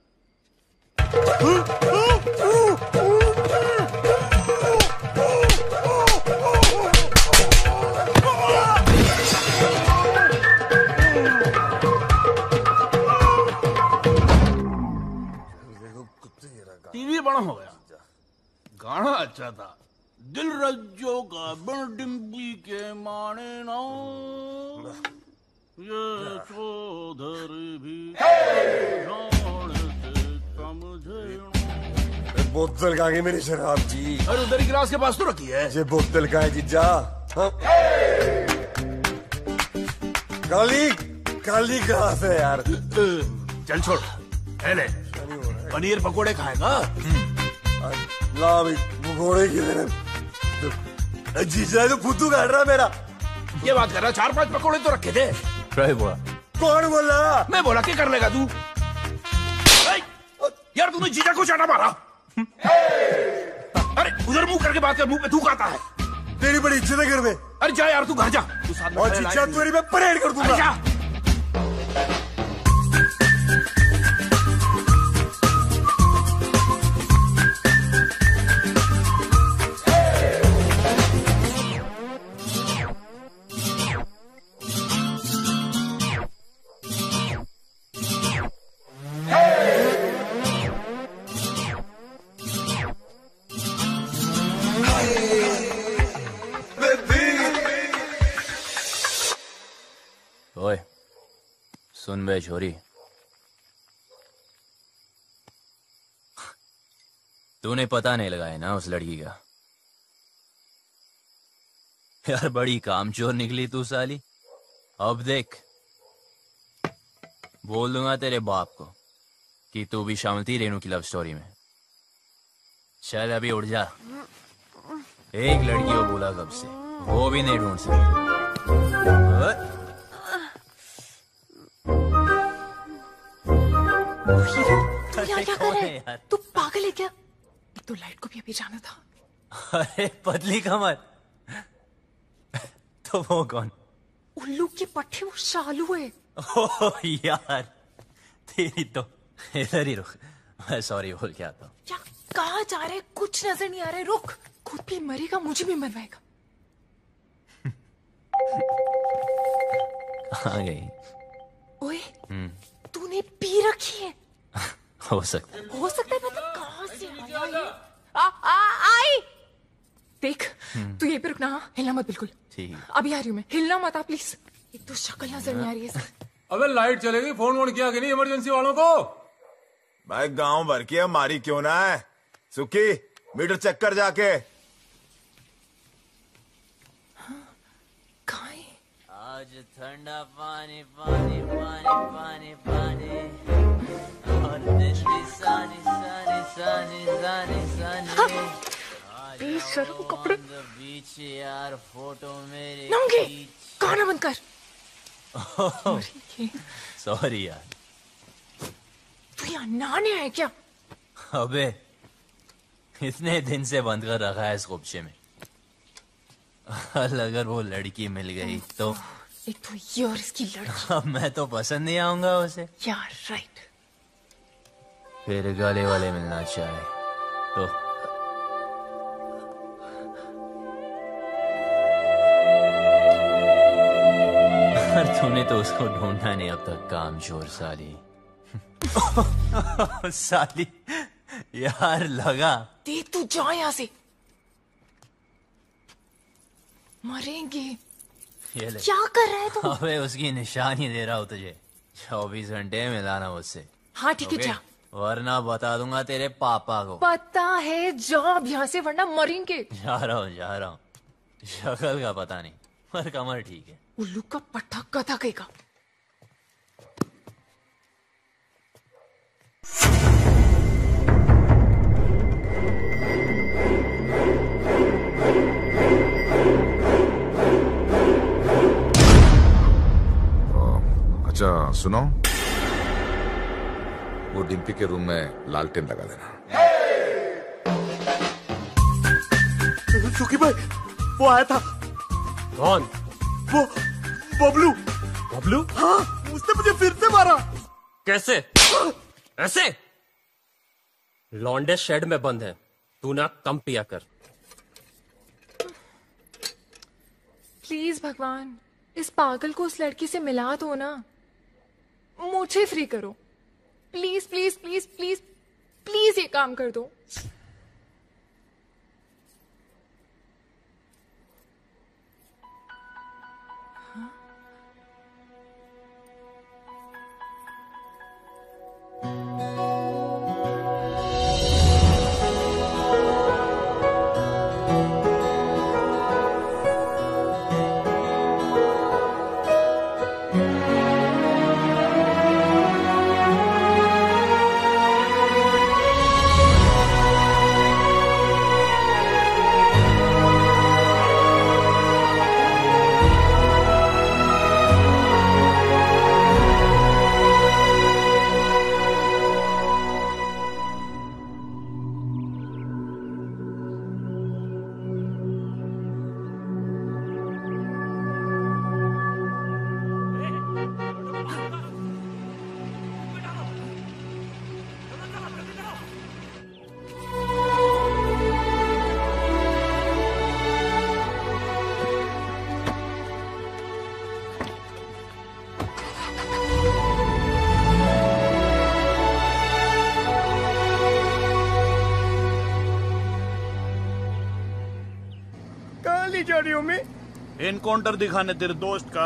टीवी बड़ा हो गया गाना अच्छा था दिल रज्जो का बिन डिम्पी के माने ना ये चौधरी भी बोतल का आगे मेरी शराब जी अरे उधर गिलास के पास तो रखी है ये बोतल का है जीजा काली काली गिलास है यार चल छोड़ पहले पनीर पकोड़े खाएगा ला भाई पकोड़े की जीजा तो फुद्दू काट रहा मेरा ये बात कर रहा 4-5 पकोड़े तो रखे थे बोला कौन बोला मैं बोला क्या कर लेगा तू यार तूने जीजा को चाटा मारा अरे उधर मुंह करके बात कर मुंह पे थूक आता है तेरी बड़ी इज्जत है घर में अरे जा यार तू घर जा तू साथ में और जीजा तेरी मैं परेड कर दूंगा सुन बे छोरी तूने पता नहीं लगाया ना उस लड़की का यार बड़ी कामचोर निकली तू साली अब देख बोल दूंगा तेरे बाप को कि तू भी शामिल थी रेनू की लव स्टोरी में। चल अभी उड़ जा। एक लड़की को बोला कब से, वो भी नहीं ढूंढ सकती। यार क्या कर रहा है? तू पागल है क्या? तो लाइट को भी अभी जाना था। अरे पतली कमर। तो वो कौन? उल्लू की पट्टी वो शालू है। ओ यार तेरी तो। इधर ही रुक, मैं सॉरी बोल के आता हूँ। यार कहाँ जा रहे? कुछ नजर नहीं आ रहा। रुक, खुद भी मरेगा मुझे भी मरवाएगा। आ गई। ओए तूने पी रखी है? हो सकता है मतलब कहाँ से आई? देख तू यहीं पे रुकना, हिलना मत बिल्कुल। ठीक है अभी आ रही हूँ मैं, हिलना मत आप प्लीज। एक तो शक्ल नजर नहीं आ रही है। अबे लाइट चलेगी, फोन वोन किया कि नहीं इमरजेंसी वालों को? भाई गांव भर की हमारी क्यों ना है। सुखी मीटर चेक कर जाके। कहाँ है? आज ठंडा पानी पानी पानी पानी पानी और दिल्ली सानी सानी सानी सानी सानी। बेशर्म कपड़े नंगे, गाना बंद कर। सॉरी यार। तू यहाँ नहाने आया क्या? अबे इतने दिन से बंद कर रखा है इस गुच्छे में। अगर वो लड़की मिल गई तो एक तो ये और इसकी लड़की। अब मैं तो पसंद नहीं आऊंगा उसे। यार राइट। फिर गले वाले मिलना चाहे तो तूने तो उसको ढूंढना नहीं अब तक। कामचोर साली। साली यार लगा। दे तू जा यहाँ से, मरेंगे। क्या कर रहा है तू? अबे उसकी निशानी दे रहा हूँ तुझे। 24 घंटे मिलाना मुझसे। हाँ ठीक है जा, वरना बता दूंगा तेरे पापा को। पता है जॉब यहाँ से वरना मरेंगे। जा रहा हूँ। शक्ल का पता नहीं पर कमर ठीक है। उल्लू का पट्टा कथा कहेगा। अच्छा सुनो, वो डिम्पी के रूम में लालटेन लगा देना। चुकी भाई वो आया था। कौन? वो बबलू। बबलू? हाँ उसने मुझे फिर से मारा। कैसे? ऐसे? लॉन्डे शेड में बंद है, तू ना कम पिया कर। प्लीज भगवान इस पागल को उस लड़की से मिला दो ना। मुझे फ्री करो please please please please please. ये काम कर दो। एनकाउंटर दिखाने तेरे दोस्त का।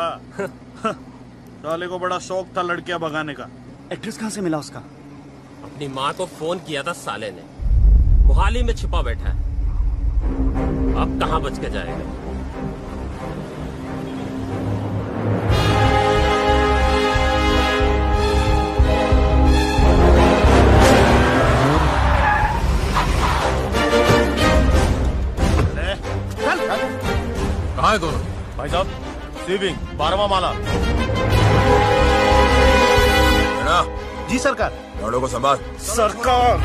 साले को बड़ा शौक था लड़कियां भगाने का। एक्ट्रेस कहाँ से मिला उसका? अपनी माँ को फोन किया था साले ने। मोहाली में छिपा बैठा है, अब कहाँ बच के जाएगा। है दोनों? भाई साहब सेविंग 12वां माला। जी सरकार। लड़ो को संभाल। सरकार।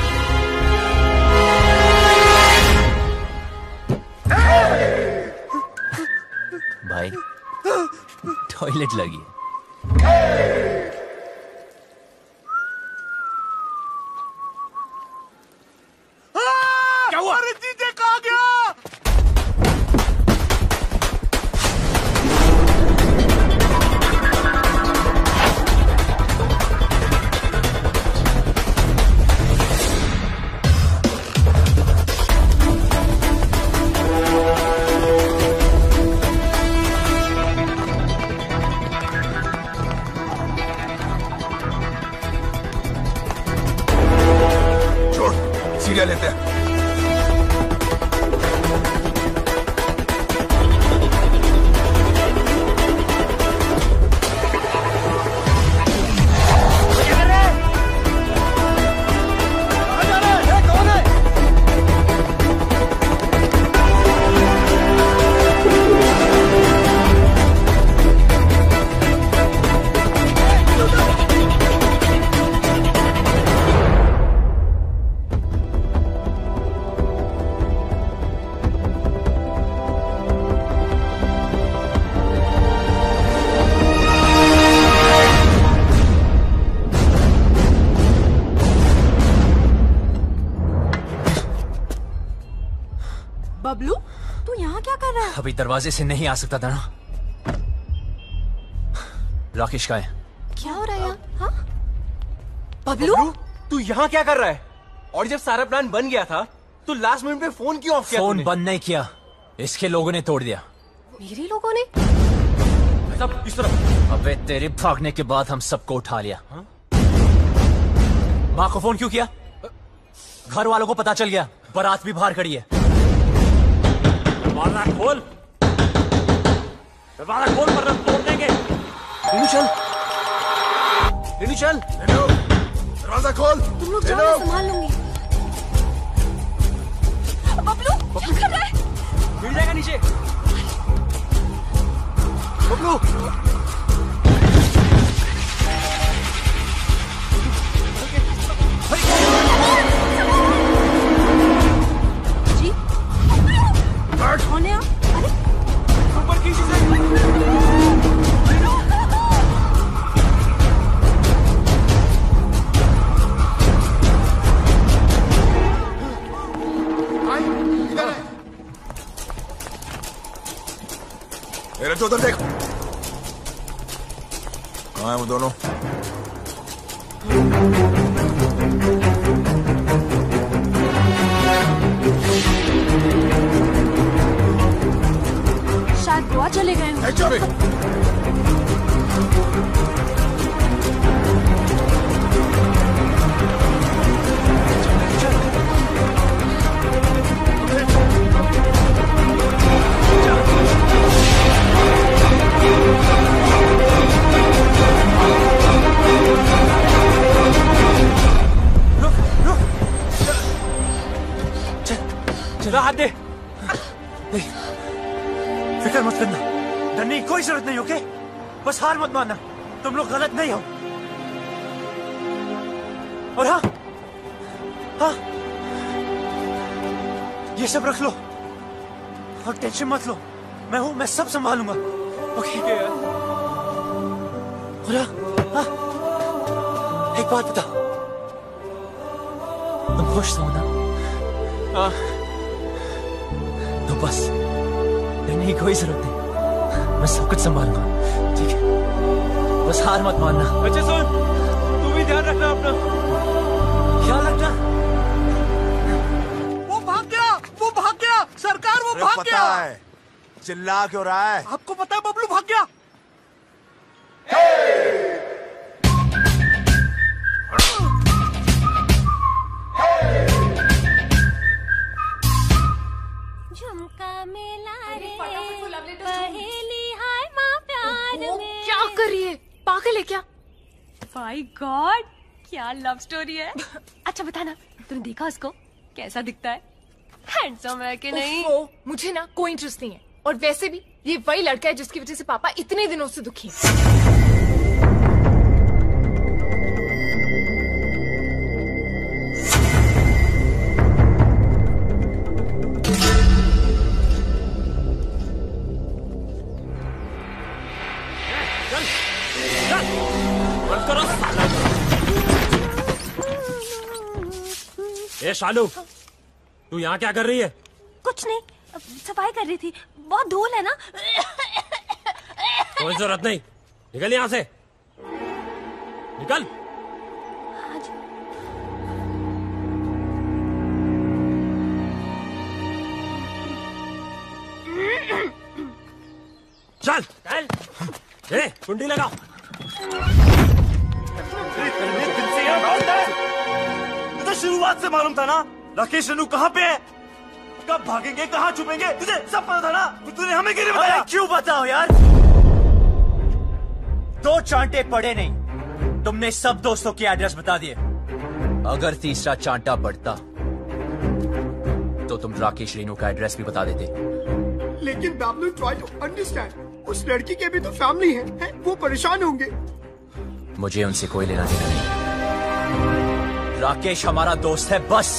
भाई टॉयलेट लगी है। क्या हुआ? अरे जीजे कहाँ गया? लेते हैं। अभी दरवाजे से नहीं आ सकता था ना। राकेश का है। क्या हो रहा है यहाँ? बबलू तू यहाँ क्या कर रहा है? और जब सारा प्लान बन गया था तो लास्ट मिनट पे फोन क्यों ऑफ किया? फोन बंद नहीं किया, इसके लोगों ने तोड़ दिया। मेरे लोगों ने? मतलब इस तरह? अबे तेरे भागने के बाद हम सबको उठा लिया। माँ को फोन क्यों किया? घर वालों को पता चल गया, बारात भी बाहर खड़ी है। दरवाजा खोल, दरवाजा खोल वरना तोड़ देंगे। रेनू चल, रेनू चल, रेनू दरवाजा खोल। तुम लोग जाओ, संभाल लूंगी। बबलू क्या कर रहा है? मिल जाएगा नीचे। बबलू कौन है आप? अरे ऊपर की रजो उधर देख, कहाँ है वो दोनों? गोवा चले गए हैं। चला हाथ दे, फिक्र मत करना, डरने की कोई जरूरत नहीं। ओके, बस हार मत मानना, तुम लोग गलत नहीं हो। और हाँ, ये सब रख लो और टेंशन मत लो, मैं हूं, मैं सब संभालूंगा। ओके और हाँ, एक बात बता, तुम खुश हो ना? हाँ तो बस नहीं, कोई जरूरत नहीं, मैं सब कुछ संभालूंगा, ठीक है? बस हार मत मानना। अच्छा सुन, तू भी ध्यान रखना अपना। ख्याल रखना। वो भाग गया, वो भाग गया सरकार, वो भाग गया। पता है चिल्ला क्यों रहा है? आपको पता है बबलू भाग गया। पागल है क्या? My God, क्या लव स्टोरी है। अच्छा बताना, तुमने देखा उसको? कैसा दिखता है? हैंडसम है कि नहीं? मुझे ना कोई इंटरेस्ट नहीं है, और वैसे भी ये वही लड़का है जिसकी वजह से पापा इतने दिनों से दुखी हैं। ए शालू, तू यहाँ क्या कर रही है? कुछ नहीं, सफाई कर रही थी। बहुत धूल है ना। कोई जरूरत नहीं, निकल यहाँ से, निकल। चल चल, ए कुंडी लगाओ। शुरुआत से मालूम था ना राकेश रेनू कहाँ पे है, कब भागेंगे, कहाँ छुपेंगे, तुझे सब पता था ना। तूने हमें क्यों नहीं बताया? क्यों बताओ यार, दो चांटे पड़े नहीं, तुमने सब दोस्तों के एड्रेस बता दिए। अगर तीसरा चांटा पड़ता तो तुम राकेश रेनू का एड्रेस भी बता देते। लेकिन बैबलू ट्राई टू अंडरस्टैंड, उस लड़की के भी तो फैमिली है, वो परेशान होंगे। मुझे उनसे कोई लेना देना नहीं, राकेश हमारा दोस्त है बस।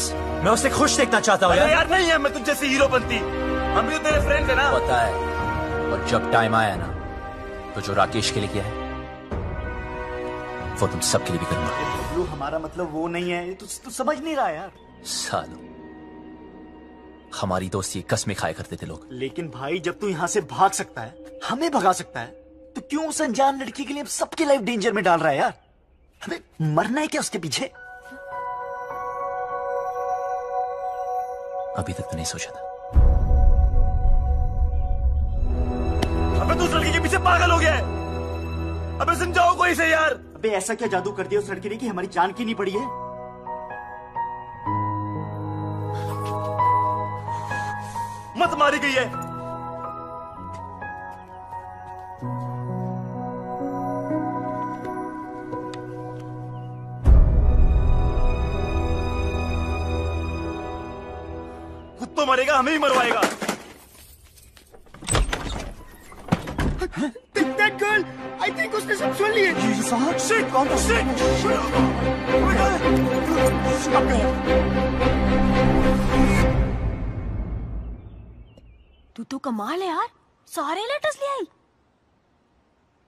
मैं उसे खुश देखना चाहता हूँ। यार नहीं है, मैं तुम जैसे हीरो बनती, हम भी तो तेरे फ्रेंड है ना। पता है, और जब टाइम आया ना तो जो राकेश के लिए किया है वो तुम सब के लिए भी करूंगा। हमारा मतलब वो नहीं है, तू समझ नहीं रहा यार। सालो, हमारी दोस्ती कसमें खाए करते थे लोग। लेकिन भाई, जब तू यहाँ से भाग सकता है, हमें भगा सकता है, तो क्यों उस अनजान लड़की के लिए सबकी लाइफ डेंजर में डाल रहा है यार? हमें मरना है क्या उसके पीछे? अभी तक तो नहीं सोचा था। अबे तू उस लड़की के पीछे पागल हो गया है। अबे समझाओ कोई से यार। अबे ऐसा क्या जादू कर दिया उस लड़की ने कि हमारी जान की नहीं पड़ी है? मत मारी गई है। तो मरेगा, हमें ही मरवाएगा। That girl, I think उसने सब सुन लिए। Shit, तू तो कमाल है यार, सारे लेटर्स ले आई।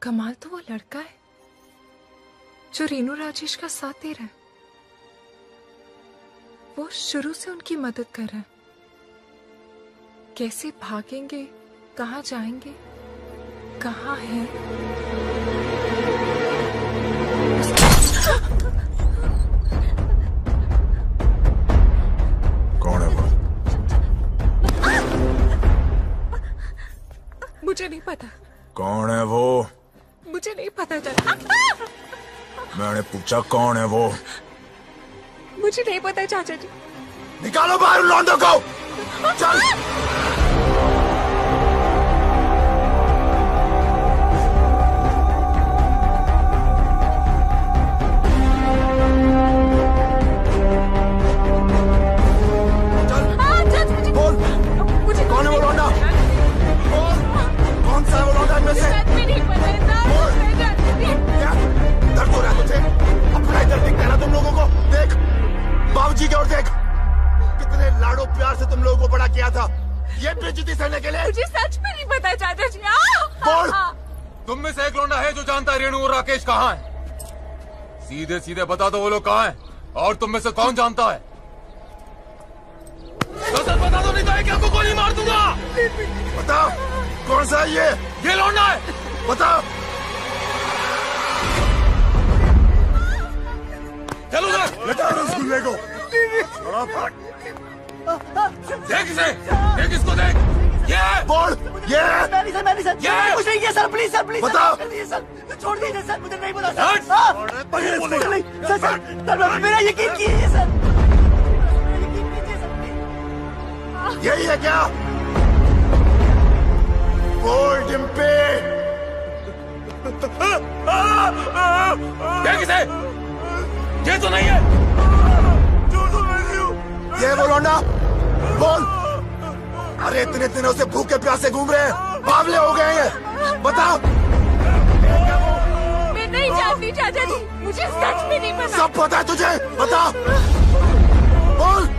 कमाल तो वो लड़का है जो रेनू राजेश का साथ दे रहा है, वो शुरू से उनकी मदद कर रहा है। कैसे भागेंगे, कहाँ जाएंगे, कहाँ है? कौन है वो? मुझे नहीं पता। कौन है वो? मुझे नहीं पता। चला, मैंने पूछा कौन है वो? मुझे नहीं पता चाचा जी। निकालो बाहर उन लौंडों को। चल। कहाँ है? सीधे सीधे बता दो वो लोग कहाँ हैं, और तुम में से कौन जानता है? तो बता दो, नहीं तो एक आपको गोली मार दूंगा। बताओ कौन सा है ये लौंडा है, बताओ। चलो उस गुल्ले को देख, इसे देख, इसको देख। ये बोल, ये कुछ नहीं है सर, प्लीज सर, प्लीज बताओ। छोड़ दीजिए सर, मुझे नहीं पता सर। सर मेरा यकीन कीजिए सर, यकीन कीजिए सर। यही है क्या? बोल डिम्पी। देख इसे, ये तो नहीं है। ये बोलो ना, बोल। अरे इतने दिनों से भूखे प्यासे घूम रहे हैं, बावले हो गए हैं, बताओ। मैं नहीं जानती चाचा जी, मुझे सच में नहीं पता। सब पता है तुझे, बताओ, बोल।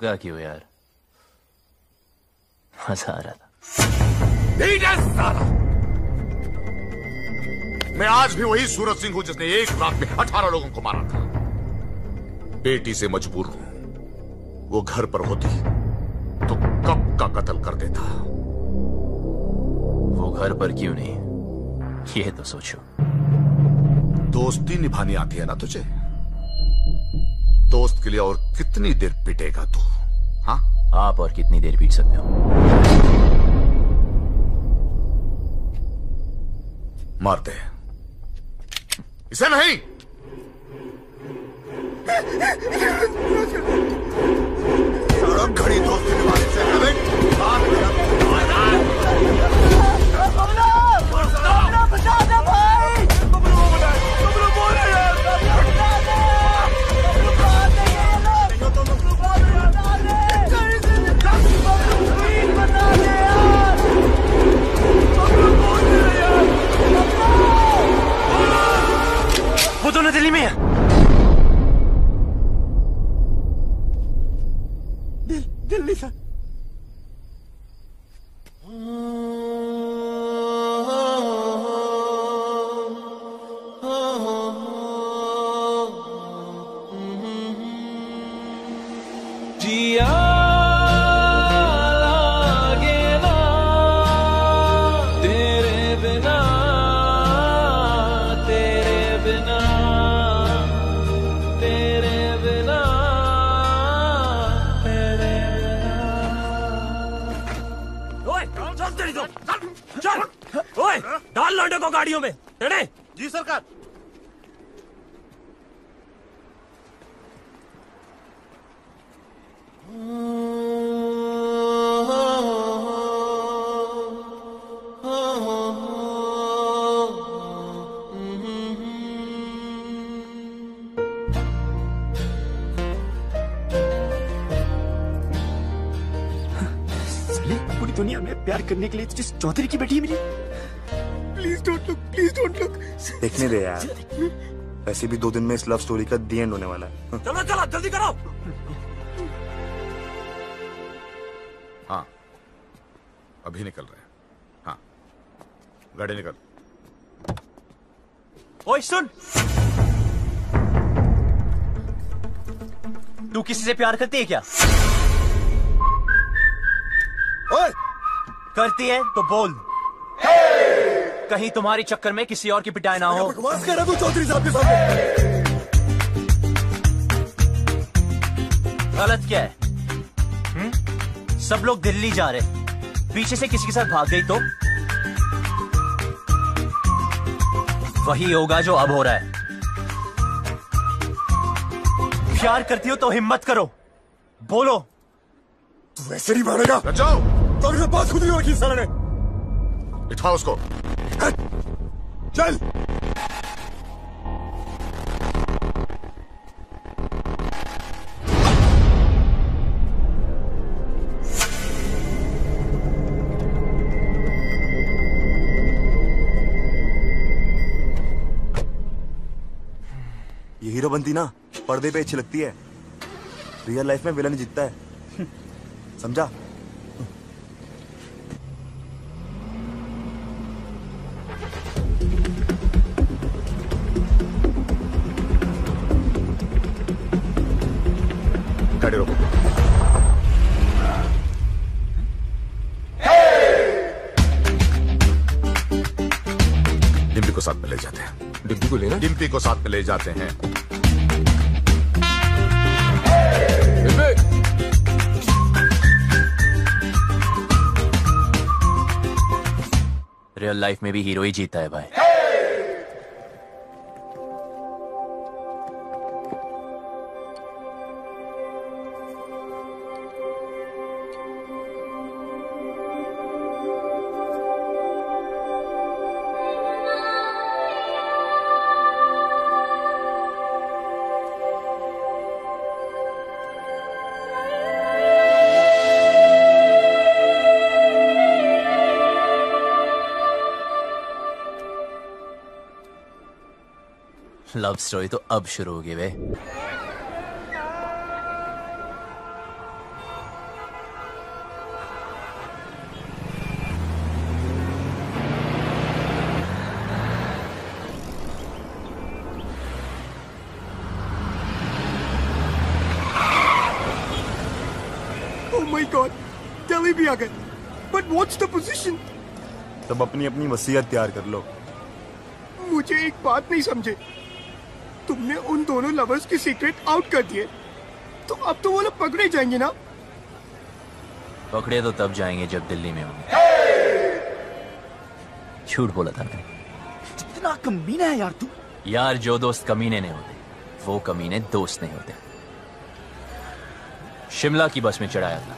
क्या क्यों यार, मजा आ रहा था। मैं आज भी वही सूरज सिंह हूं जिसने एक रात में 18 लोगों को मारा था। बेटी से मजबूर हूं, वो घर पर होती तो कब का कत्ल कर देता। वो घर पर क्यों नहीं, ये तो सोचो। दोस्ती निभानी आती है ना तुझे, दोस्त के लिए और कितनी देर पिटेगा तू? हाँ, आप और कितनी देर पीट सकते हो? मारते हैं इसे नहीं। घड़ी दोस्ती निभाने से दोनों दिल्ली में है। दिल्ली सर। तेरे बिना चल, ओए, डाल लौंडे को गाड़ियों में। रेडी? जी सरकार। प्यार करने के लिए जिस चौधरी की बेटी मिली। प्लीज डोंट लुक देखने दे यार। वैसे भी 2 दिन में इस लव स्टोरी का दी एंड होने वाला है। चलो चलो जल्दी करो। हाँ अभी निकल रहे हैं। हाँ गाड़ी निकल। ओए सुन, तू किसी से प्यार करती है क्या? ओए करती है तो बोल। hey! कहीं तुम्हारी चक्कर में किसी और की पिटाई ना हो। बकवास कर रहा तू चौधरी साहब के सामने। गलत क्या है? सब लोग दिल्ली जा रहे, पीछे से किसी के साथ भाग गई तो वही होगा जो अब हो रहा है। प्यार करती हो तो हिम्मत करो, बोलो। तू वैसे नहीं मारेगा। जाओ तो पास खुद ही सर ने। उठाओ उसको। चल ये हीरो बनती ना पर्दे पे अच्छी लगती है, रियल लाइफ में विलन जीतता है, समझा? डिम्पी को साथ में ले जाते हैं। रियल लाइफ में भी हीरो ही जीता है भाई। लव स्टोरी तो अब शुरू होगी वे। Oh my God, Delhi भी आ गए। But what's the position? तब अपनी अपनी वसीयत तैयार कर लो। मुझे एक बात नहीं समझे, तुमने उन दोनों लवर्स के सीक्रेट आउट कर दिए, तो अब तो वो लोग पकड़े जाएंगे ना? पकड़े तो तब जाएंगे जब दिल्ली में होंगे। झूठ बोला था मैंने। इतना कमीना है यार तू। यार जो दोस्त कमीने नहीं होते वो कमीने दोस्त नहीं होते। शिमला की बस में चढ़ाया था।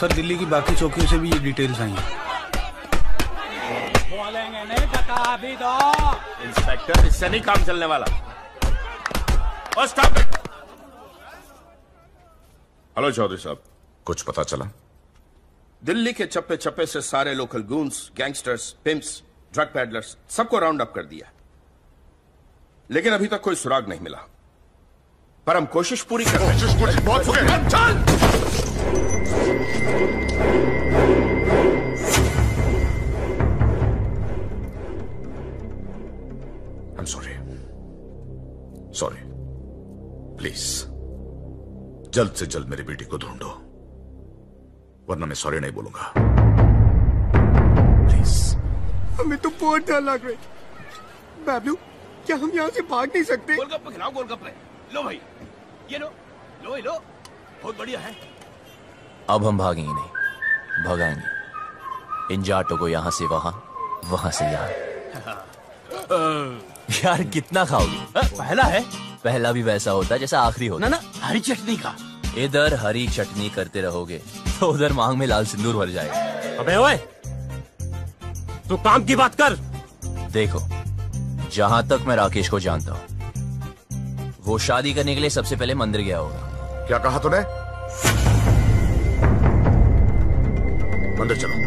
सर दिल्ली की बाकी चौकियों से भी ये डिटेल्स आई हैं। बोलेंगे नहीं पता अभी तो। इंस्पेक्टर इससे नहीं काम चलने वाला। और स्टॉप इट। हेलो चौधरी साहब, कुछ पता चला? दिल्ली के चप्पे चप्पे से सारे local goons, gangsters, pimps, drug peddlers सबको राउंड अप कर दिया, लेकिन अभी तक कोई सुराग नहीं मिला। पर हम कोशिश पूरी कर रहे हैं। कोशिश पूरी बहुत हो गई। चल I'm sorry, please जल्द से जल्द मेरी बेटी को ढूंढो, वरना मैं सॉरी नहीं बोलूंगा। बहुत डर लग रही। बाबलू, क्या हम यहाँ से भाग नहीं सकते? गोलगप्पे खिलाओ, गोलगप्पे। लो भाई, ये लो, लो लो, बहुत बढ़िया है। अब हम भागेंगे नहीं, भगाएंगे इन जाटों को यहाँ से वहाँ, वहाँ से यहाँ। यार कितना खाओगी? पहला है, पहला भी वैसा होता है जैसा आखिरी होता है। ना ना, हरी चटनी का। इधर हरी चटनी करते रहोगे तो उधर मांग में लाल सिंदूर भर जाएगा। अबे ओए, तू काम की बात कर। देखो, जहां तक मैं राकेश को जानता हूँ, वो शादी करने के लिए सबसे पहले मंदिर गया होगा। क्या कहा तूने? मंदिर चलो।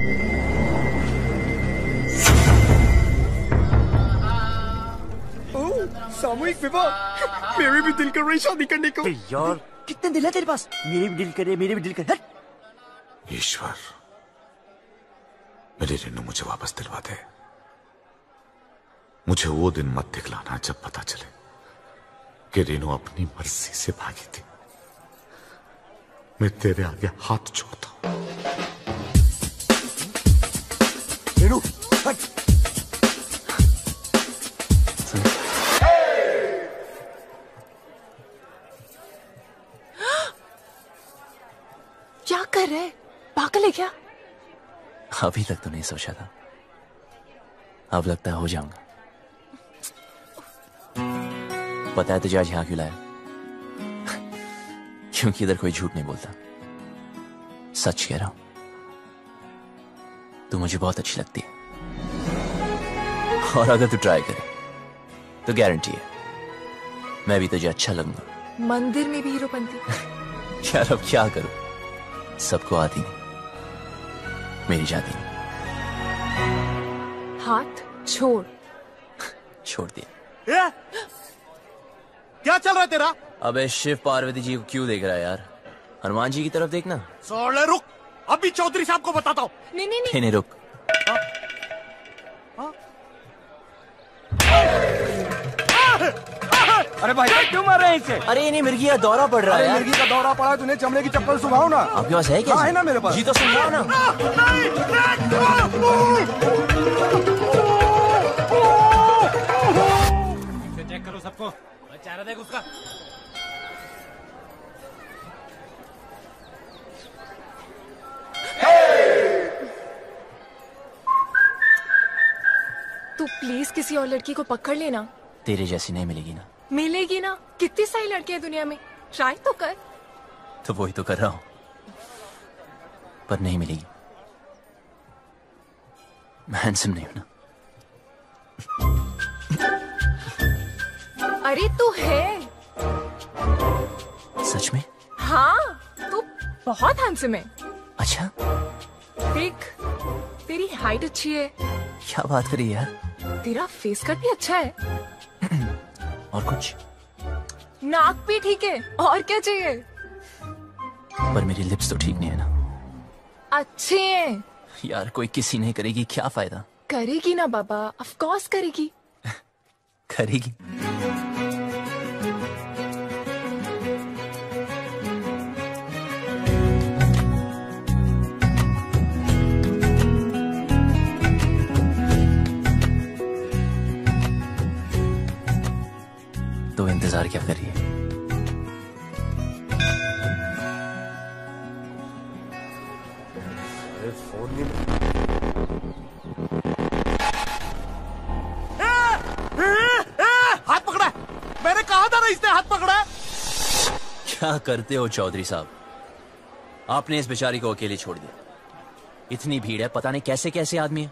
सामूहिक विवाह, मेरे भी दिल कर रही शादी करने को। यार कितने दिल है तेरे पास? मेरे भी दिल करे, मेरे भी दिल करे। ईश्वर, मेरे रेनू मुझे वापस दिलवा दे। मुझे वो दिन मत दिखलाना जब पता चले कि रेनू अपनी मर्जी से भागी थी। मैं तेरे आगे हाथ जोड़ता हूं। रेनू हट। पागल है क्या? अभी तक तो नहीं सोचा था, अब लगता है हो जाऊंगा। पता है तुझे आज यहाँ क्यों लाया? क्योंकि इधर कोई झूठ नहीं बोलता। सच कह रहा हूं, तू मुझे बहुत अच्छी लगती है। और अगर तू ट्राई करे तो गारंटी है मैं भी तुझे अच्छा लगूंगा। मंदिर में भी हीरो बनती। यार अब क्या करूं, सबको आती नहीं, मेरी जाती नहीं। हाथ छोड़। छोड़ दिया। क्या चल रहा है तेरा? अबे शिव पार्वती जी को क्यों देख रहा है यार? हनुमान जी की तरफ देखना। सोले रुक, अभी चौधरी साहब को बताता हूँ। नहीं नहीं नहीं, नहीं रुक। अरे भाई क्यों मार रहे हैं इसे? अरे इन्हें मिर्गी का दौरा पड़ रहा है। अरे मिर्गी का दौरा पड़ा है, तूने चमड़े की चप्पल सुनाओ ना। आपके पास है क्या? है ना मेरे पास। जी तो सुनाओ ना। इसे चेक करो सबको, चारा देख उसका। तू प्लीज किसी और लड़की को पकड़ लेना। तेरे जैसी नहीं मिलेगी ना। मिलेगी ना, कितनी सारी लड़कियां दुनिया में, ट्राई तो कर। तो वही तो कर रहा हूं, पर नहीं मिलेगी। मैं हैंडसम नहीं हूं ना। अरे तू है। सच में? हाँ, तू बहुत हैंडसम है। अच्छा देख, तेरी हाइट अच्छी है। क्या बात कर रही है यार? तेरा फेस कट भी अच्छा है। और कुछ? नाक भी ठीक है, और क्या चाहिए? पर मेरी लिप्स तो ठीक नहीं है ना। अच्छे हैं। यार कोई किसी नहीं करेगी, क्या फायदा? करेगी ना बाबा, ऑफ कोर्स करेगी। करेगी। तो इंतजार क्या कर रही है? हाथ पकड़ा, मैंने कहा था ना इसने हाथ पकड़ा। क्या करते हो चौधरी साहब, आपने इस बेचारी को अकेले छोड़ दिया। इतनी भीड़ है, पता नहीं कैसे कैसे आदमी है।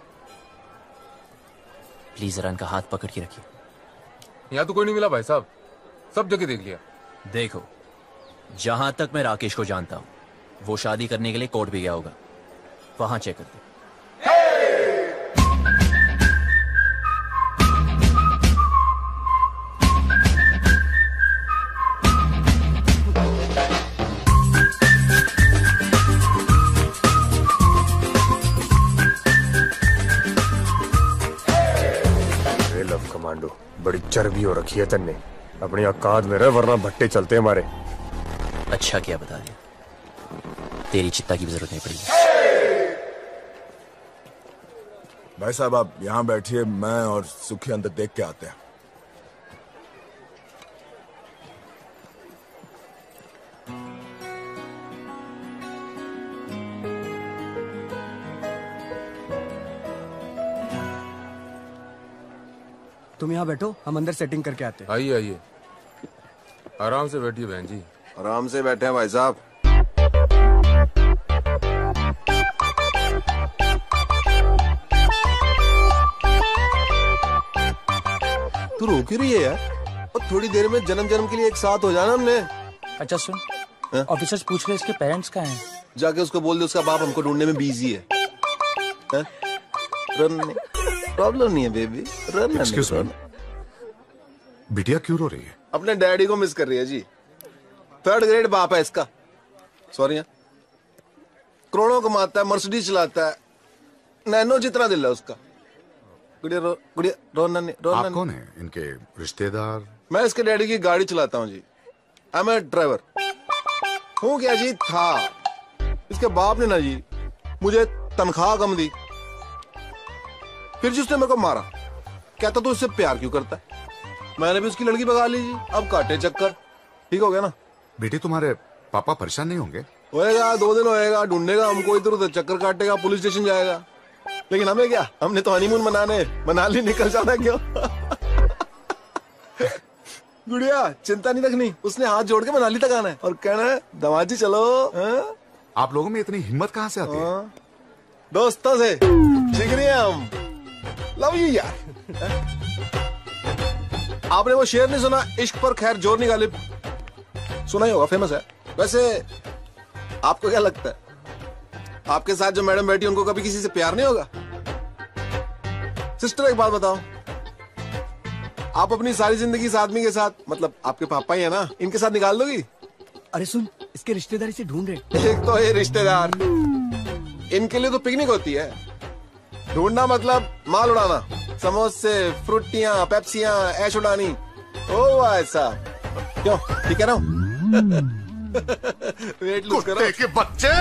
प्लीज रन का हाथ पकड़ के रखिए। यहाँ तो कोई नहीं मिला भाई साहब, सब जगह देख लिया। देखो, जहां तक मैं राकेश को जानता हूँ, वो शादी करने के लिए कोर्ट भी गया होगा। वहां चेक करते। कमांडो, बड़ी चर्बी हो रखी है तन्ने। अपनी औकात में रह, वरना भट्टे चलते हैं हमारे। अच्छा क्या बता दिया, तेरी चिंता की जरूरत नहीं पड़ेगी। भाई साहब आप यहाँ बैठिए, मैं और सुखी अंदर देख के आते हैं। तुम यहाँ बैठो, हम अंदर सेटिंग करके आते हैं। आइए आइए, आराम से बैठिए बहन जी। आराम से बैठे हैं भाई साहब। तू रो क्यों रही है यार? और थोड़ी देर में जन्म जन्म के लिए एक साथ हो जाना हमने। अच्छा सुन, ऑफिसर्स पूछ रहे इसके पेरेंट्स कहाँ हैं? जाके उसको बोल दे उसका बाप हमको ढूंढने में बिजी है। प्रॉब्लम नहीं है बेबी, एक्सक्यूज मी, बिटिया क्यों रो रही है? अपने डैडी को मिस कर रही है जी। थर्ड ग्रेड बाप है इसका। सॉरी, करोड़ों कमाता है, मर्सिडीज चलाता है, नैनो जितना दिल है उसका। गुड़िया रो आप कौन है? इनके रिश्तेदार? मैं इसके डैडी की गाड़ी चलाता हूँ जी। आई एम ए ड्राइवर हूँ। क्या जी था, इसके बाप ने ना जी मुझे तनख्वाह कम दी, फिर जी उसने मेरे को मारा। कहता तो उससे प्यार क्यों करता है? मैंने भी उसकी लड़की भगा ली जी। अब काटे चक्कर, ठीक हो गया ना? बेटे तुम्हारे पापा परेशान नहीं होंगे? होएगा, 2 दिन होएगा, ढूंढेगा हमको इधर उधर, चक्कर काटेगा, पुलिस स्टेशन जाएगा। लेकिन हमें क्या, हमने तो हनीमून मनाने मनाली निकल जाना क्यों। गुड़िया चिंता नहीं रखनी, उसने हाथ जोड़ के मनाली तक आना है और कहना है दमाजी चलो। आप लोगों में इतनी हिम्मत कहाँ से आती है? दोस्तों से, जिगरी हैं हम। लव यू यार। आपने वो शेर नहीं सुना, इश्क पर खैर जोर नहीं गालिब? सुना ही होगा, फेमस है। वैसे आपको क्या लगता है, आपके साथ जो मैडम बैठी उनको कभी किसी से प्यार नहीं होगा? सिस्टर एक बात बताओ, आप अपनी सारी जिंदगी इस आदमी के साथ, मतलब आपके पापा ही है ना, इनके साथ निकाल दोगी? अरे सुन, इसके रिश्तेदारी से ढूंढ रहे। एक तो ये रिश्तेदार, इनके लिए तो पिकनिक होती है। ढूंढना मतलब माल उड़ाना, समोसे, फ्रूटियां, पेप्सियां, ऐश उड़ानी। ओ ऐसा क्यों, ठीक है ना? वेट लूज करो के बच्चे।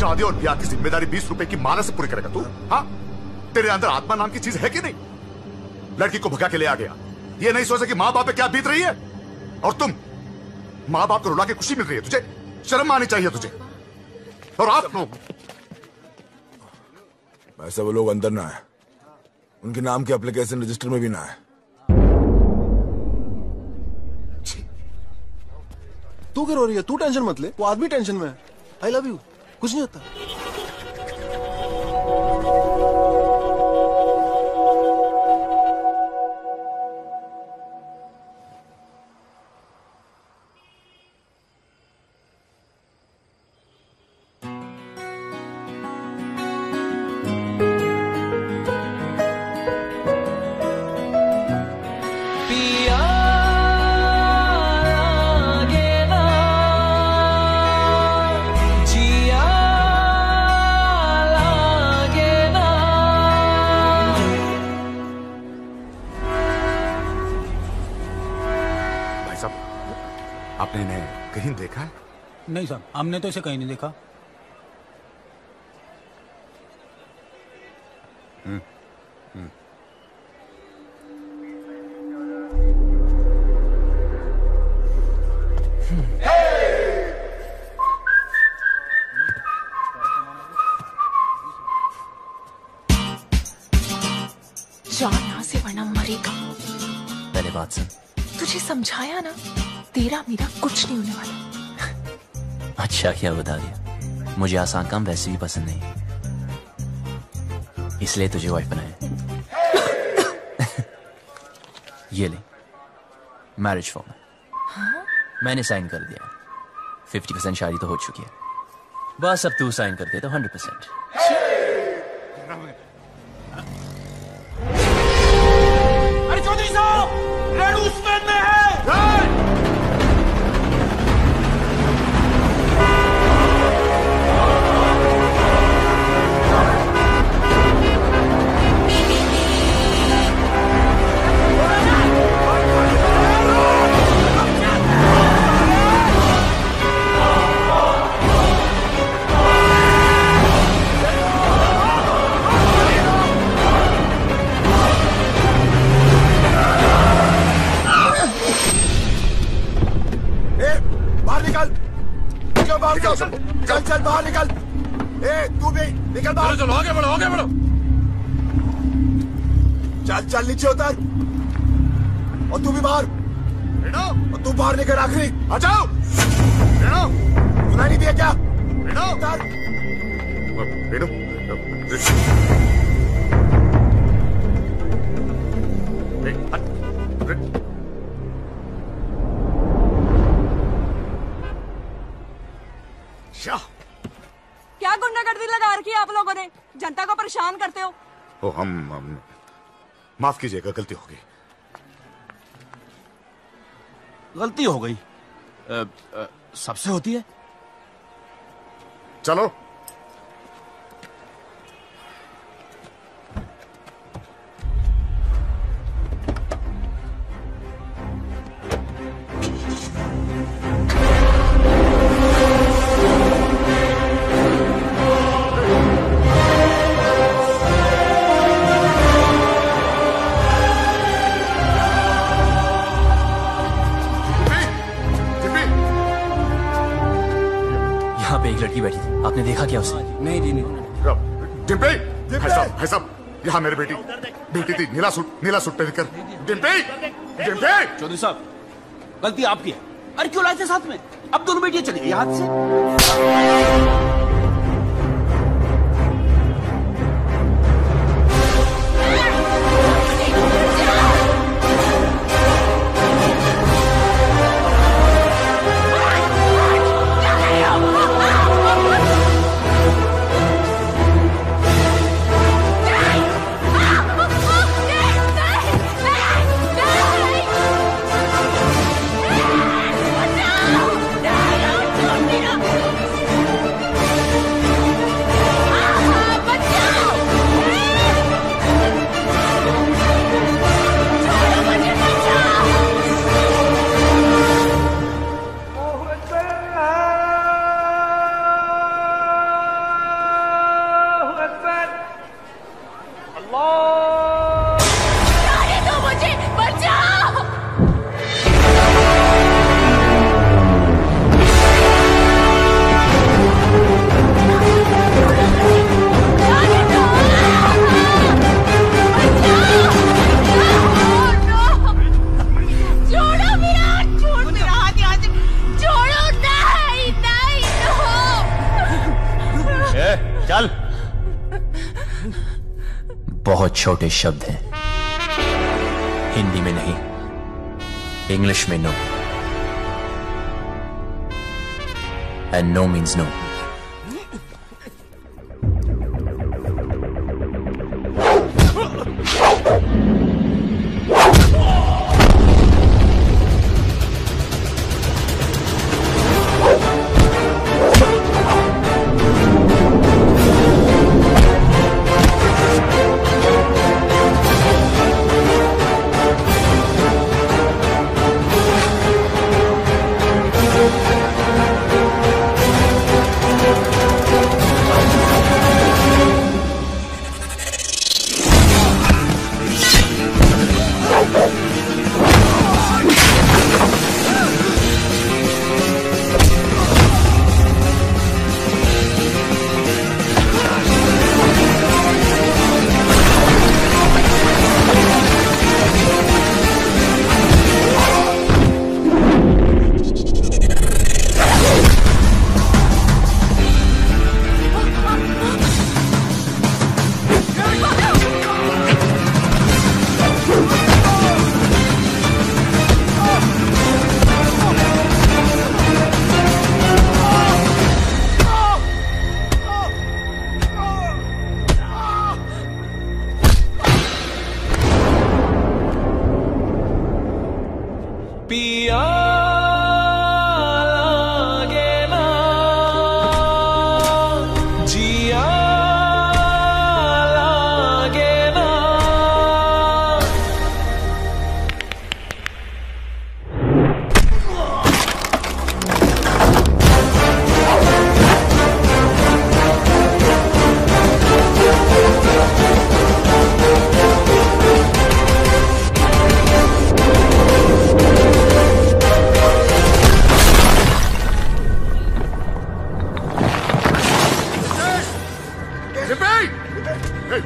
शादी और ब्याह की जिम्मेदारी 20 रुपए की माला से पूरी करेगा तू? हाँ, तेरे अंदर आत्मा नाम की चीज है कि नहीं? लड़की को भगा के ले आ गया, ये नहीं सोचा कि माँ बाप पे क्या बीत रही है। और तुम माँ बाप को रुला के खुशी मिल रही है तुझे? शर्म आनी चाहिए तुझे। और आप लोग वैसे, वो लोग अंदर ना आए, उनके नाम के एप्लीकेशन रजिस्टर में भी ना आए। तू क्या रो रही है? तू टेंशन मत ले, वो आदमी टेंशन में है। आई लव यू, कुछ नहीं होता। नहीं साहब, हमने तो इसे कहीं नहीं देखा। जान यहाँ से वरना मरेगा। पहले बात सुन, तुझे समझाया ना, तेरा मेरा कुछ नहीं होने वाला। अच्छा क्या बता दिया, मुझे आसान काम वैसे भी पसंद नहीं, इसलिए तुझे वाइफ बनाया। ये ले मैरिज फॉर्म, मैंने साइन कर दिया। 50% शादी तो हो चुकी है, बस अब तू साइन कर दे तो 100%। अरे चौधरी साहब, रेणु उसमें में है। क्या हो सकता है? चल चल बाहर निकल। ए तू भी निकल बाहर। चलो आगे बढ़ो चल चल नीचे उतर। और तू भी बाहर। और तू बाहर निकल आखिरी। आ जाओ। सुनाई नहीं दिया क्या? उतर। क्या गुंडागर्दी लगा रखी है आप लोगों ने? जनता को परेशान करते हो। ओ हम माफ कीजिएगा, गलती हो गई। गलती हो गई सबसे होती है। चलो बैठी थी, आपने देखा क्या उसे? नहीं जी नहीं। डिम्पी, भाई साहब, यहाँ मेरी बेटी बेटी थी, नीला सूट पहनकर। डिम्पी। चौधरी साहब, गलती आपकी है। अरे क्यों लाए थे साथ में? अब दोनों बेटियां चली गई हाथ से। छोटे शब्द हैं, हिंदी में नहीं, इंग्लिश में no, and no means no.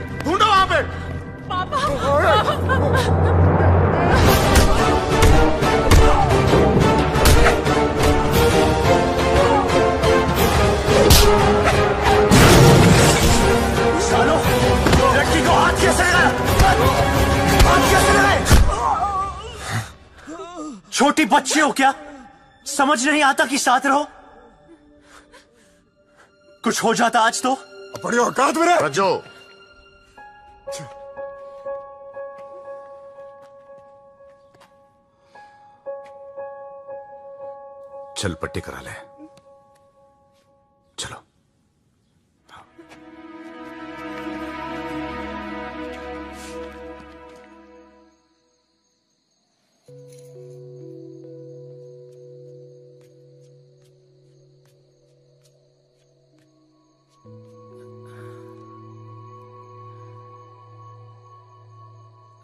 ढूंढो वहां पे। सालो, लड़की को हाथ कैसे लगाया? हाथ कैसे लगाए? छोटी बच्ची हो क्या? समझ नहीं आता कि साथ रहो? कुछ हो जाता आज तो बड़ी औकात मेरे। रजो, चल पट्टी करा ले। चलो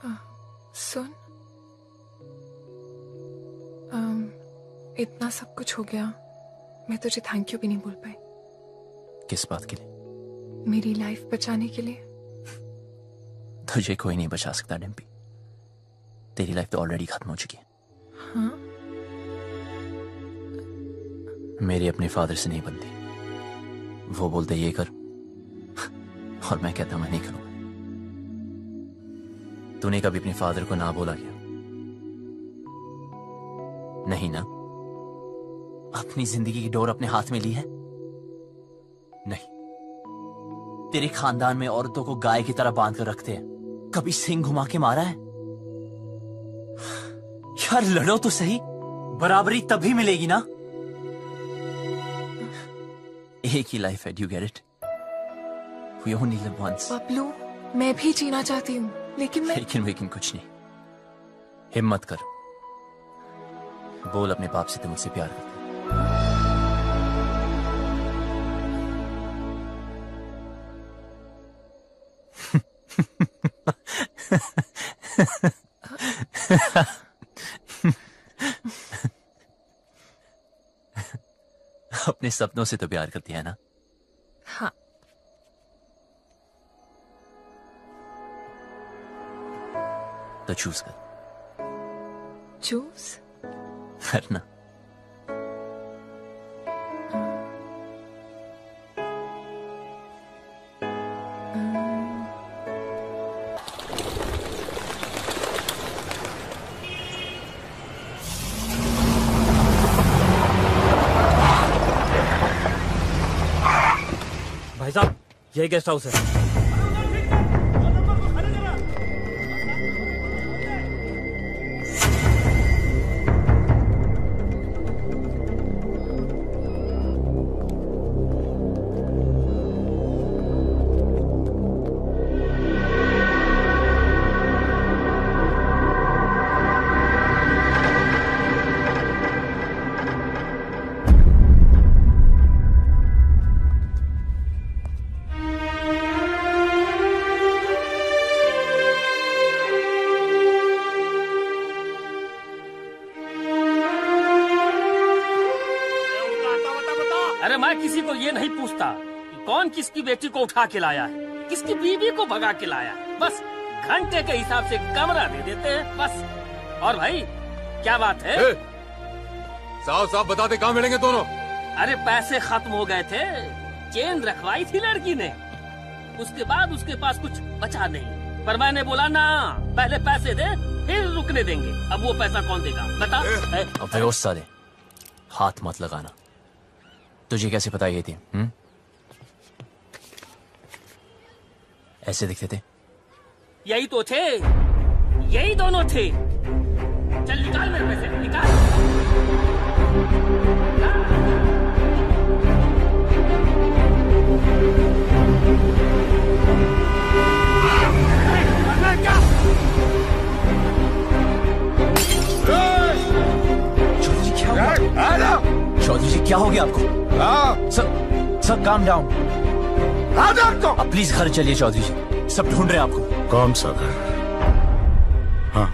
हाँ। सुन, इतना सब कुछ हो गया, मैं तुझे थैंक यू भी नहीं बोल पाई। किस बात के लिए? मेरी लाइफ बचाने के लिए। तुझे कोई नहीं बचा सकता डिम्पी, तेरी लाइफ तो ऑलरेडी खत्म हो चुकी है। हाँ? मेरे अपने फादर से नहीं बनती। वो बोलते ये कर और मैं कहता मैं नहीं करूंगा। तूने कभी अपने फादर को ना बोला क्या? नहीं ना? अपनी जिंदगी की डोर अपने हाथ में ली है? नहीं। तेरे खानदान में औरतों को गाय की तरह बांध कर रखते हैं, कभी सिंह घुमा के मारा है? यार लड़ो तो सही, बराबरी तभी मिलेगी ना। एक ही लाइफ है, do you get it? We only live once. Bablu, मैं भी जीना चाहती हूँ, लेकिन कुछ नहीं। हिम्मत कर, बोल अपने बाप से तुम मुझसे प्यार करते। अपने सपनों से तो प्यार करती है ना? हाँ। तो चूज कर। चूज करना। भाई साहब, ये गेस्ट हाउस है। किसकी बेटी को उठा के लाया है, किसकी बीवी को भगा के लाया है, बस घंटे के हिसाब से कमरा दे देते हैं बस। और भाई क्या बात है? साहब साहब बता दे, कहाँ मिलेंगे दोनों? अरे पैसे खत्म हो गए थे, चेन रखवाई थी लड़की ने, उसके बाद उसके पास कुछ बचा नहीं, पर मैंने बोला ना पहले पैसे दे फिर रुकने देंगे। अब वो पैसा कौन देगा बता? अब व्यवस्था दे, हाथ मत लगाना। तुझे कैसे पता ये थी? ऐसे दिखते थे? यही तो थे, यही दोनों थे। चल निकाल मेरे पैसे, निकाल। चौधरी क्या हुआ? चौधरी जी क्या हो गया आपको? Sir calm down. आप प्लीज घर चलिए चौधरी जी, सब ढूंढ रहे हैं आपको। कौन सा घर? हाँ,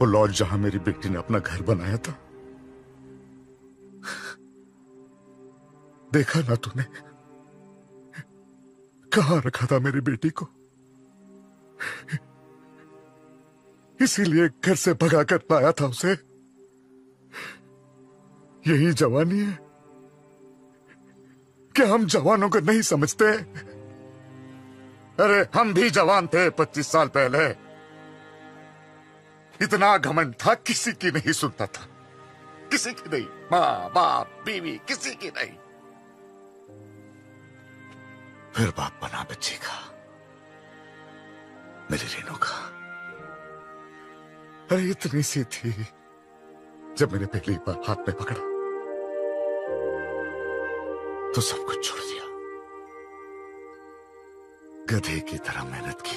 वो लॉज जहां मेरी बेटी ने अपना घर बनाया था। देखा ना तूने कहाँ रखा था मेरी बेटी को, इसीलिए घर से भगा कर लाया था उसे। यही जवानी है, क्या हम जवानों को नहीं समझते? अरे हम भी जवान थे 25 साल पहले, इतना घमंड था, किसी की नहीं सुनता था, किसी की नहीं, माँ बाप बीवी किसी की नहीं। फिर बाप बना बच्ची का, मेरी रेनू का। अरे इतनी सी थी जब मैंने पहली बार हाथ में पकड़ा तो सब कुछ छोड़ दिया। गधे की तरह मेहनत की,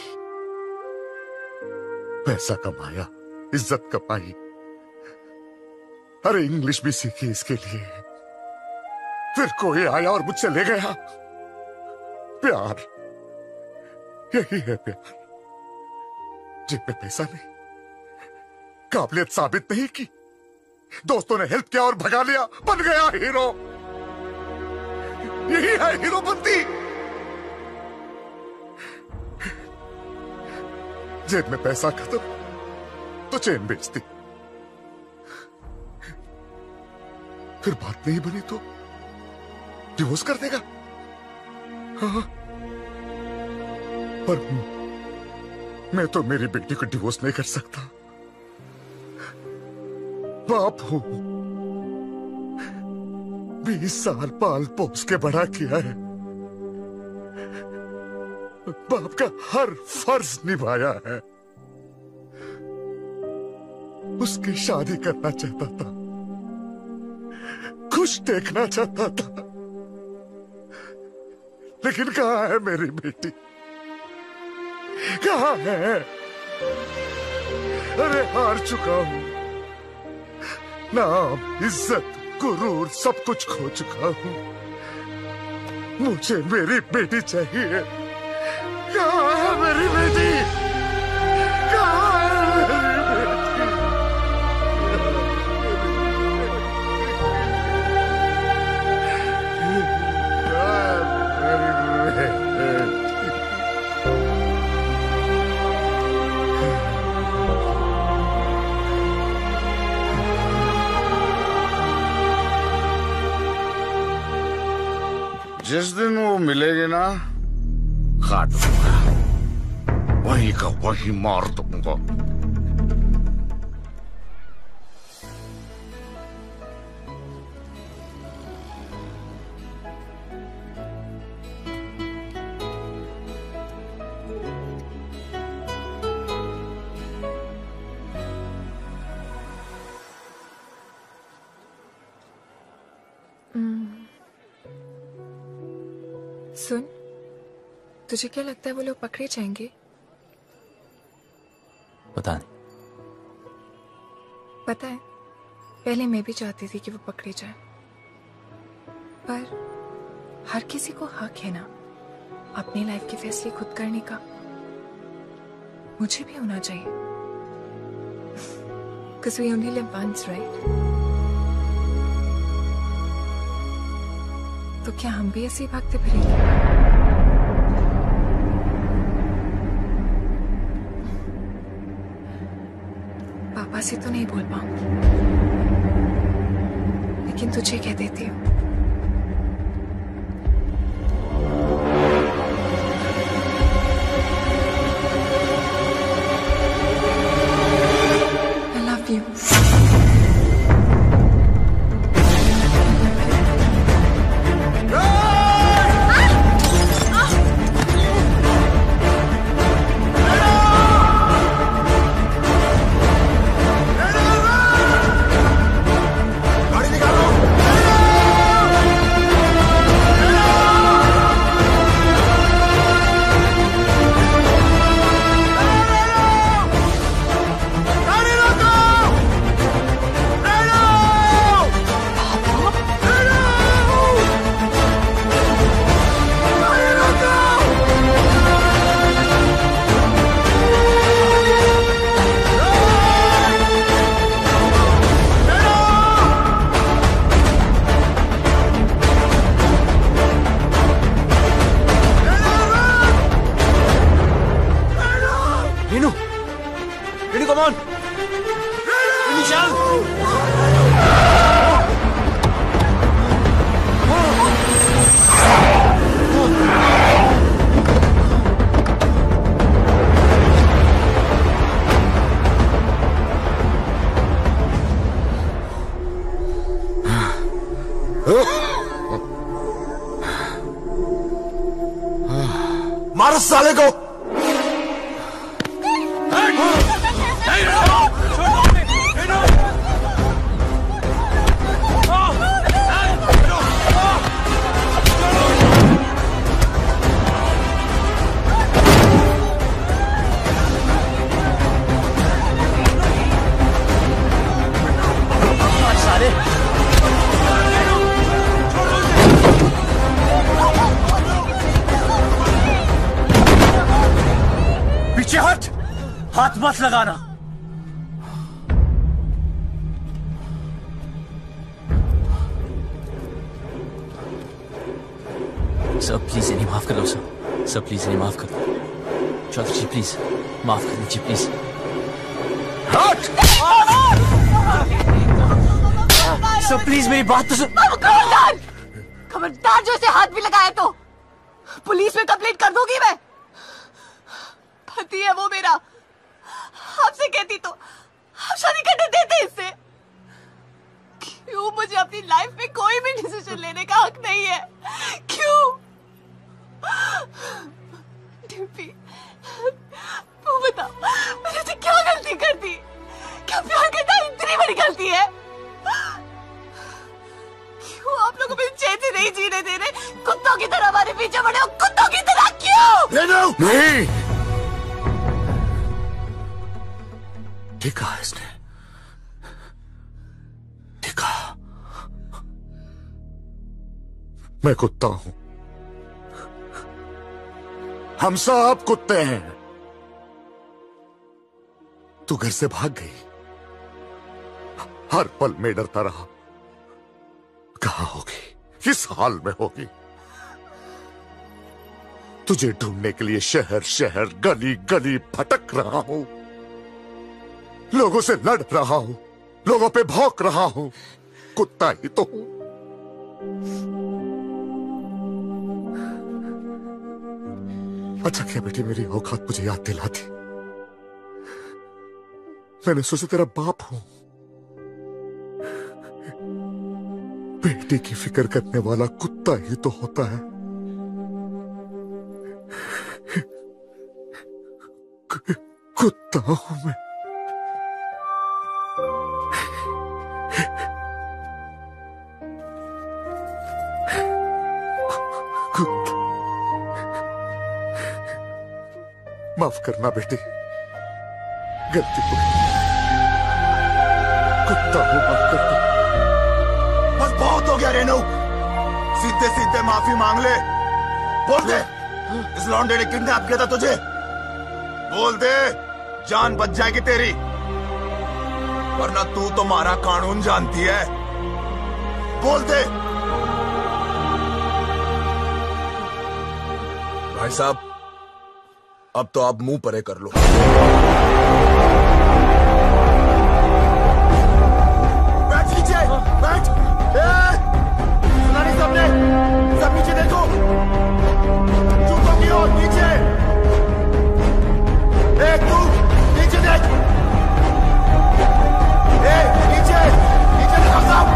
पैसा कमाया, इज्जत कमाई, अरे इंग्लिश भी सीखी इसके लिए। फिर कोई आया और मुझसे ले गया। प्यार यही है, प्यार जेब में पैसा नहीं, काबिलियत साबित नहीं की, दोस्तों ने हेल्प किया और भगा लिया, बन गया हीरो। यही है हीरो बनती। जेब में पैसा खत्म तो चेन बेचती, फिर बात नहीं बनी तो डिवोर्स कर देगा। हाँ, पर मैं तो मेरी बेटी को डिवोर्स नहीं कर सकता, बाप हूं, 20 साल पाल पोस के बड़ा किया है, बाप का हर फर्ज निभाया है। उसकी शादी करना चाहता था, खुश देखना चाहता था, लेकिन कहाँ है मेरी बेटी, कहाँ है? अरे हार चुका हूं, नाम इज्जत गुरूर सब कुछ खो चुका हूं, मुझे मेरी बेटी चाहिए। कहाँ है मेरी बेटी, कहाँ है मेरी जिस दिन वो मिलेगी ना, खा दूंगा, वहीं का वहीं मार दूंगा। सुन, तुझे क्या लगता है वो लोग पकड़े जाएंगे? पता नहीं। पता है, पहले मैं भी चाहती थी कि वो पकड़े जाए, पर हर किसी को हक है ना अपनी लाइफ के फैसले खुद करने का, मुझे भी होना चाहिए। 'Cause we only live once, right? तो क्या हम भी ऐसे ही भागते फिरेंगे? पापा से तो नहीं बोल पाऊंगी, लेकिन तुझे कह देती हूँ। I love you. Come on. मारो साले को। हाथ मत लगाना। सर प्लीज इन्हें माफ करो। सर प्लीज इन्हें माफ करो। चौधरी जी प्लीज माफ कर दीजिए प्लीज। सर प्लीज मेरी बात तो सुन। खबरदार जो इसे हाथ भी लगाया तो पुलिस में कंप्लेंट कर दूंगी मैं। पति है वो मेरा, आपसे कहती तो आप शादी करने देते इससे। क्यों मुझे अपनी लाइफ में कोई भी डिसीजन लेने का हक नहीं है? क्यों? डिम्पी तू बता मैंने तो क्या गलती कर दी? क्या प्यार करना इतनी बड़ी गलती है? क्यों आप लोगों में चैन से नहीं जीने दे रहे? कुत्तों की तरह हमारे पीछे पड़े हो, कुत्तों की तरह। क्यों? नहीं देखा इसने, देखा मैं कुत्ता हूं। हम सब कुत्ते हैं। तू घर से भाग गई, हर पल में डरता रहा। कहां होगी, किस हाल में होगी? तुझे ढूंढने के लिए शहर शहर गली गली भटक रहा हूं, लोगों से लड़ रहा हूं, लोगों पे भौंक रहा हूं। कुत्ता ही तो हूं। अच्छा क्या बेटी मेरी औकात मुझे याद दिलाती। मैंने सोचा तेरा बाप हूं। बेटी की फिक्र करने वाला कुत्ता ही तो होता है। कुत्ता हूं मैं। माफ करना बेटी, गलती हो गई। कुत्ता हूं, माफ करना। बस बहुत हो गया रेनू, सीधे सीधे माफी मांग ले। बोल दे इस लॉन्डे ने किडनैप किया था तुझे। बोल दे, जान बच जाएगी तेरी, वरना तू तो मारा कानून जानती है। बोल दे। भाई साहब अब तो आप मुंह परे कर लो। बैठ नीचे, बैठ। सुना नहीं सबने? सब नीचे देखो, जूतों की ओर नीचे। ए तू नीचे देख। ए नीचे, नीचे देखो सब।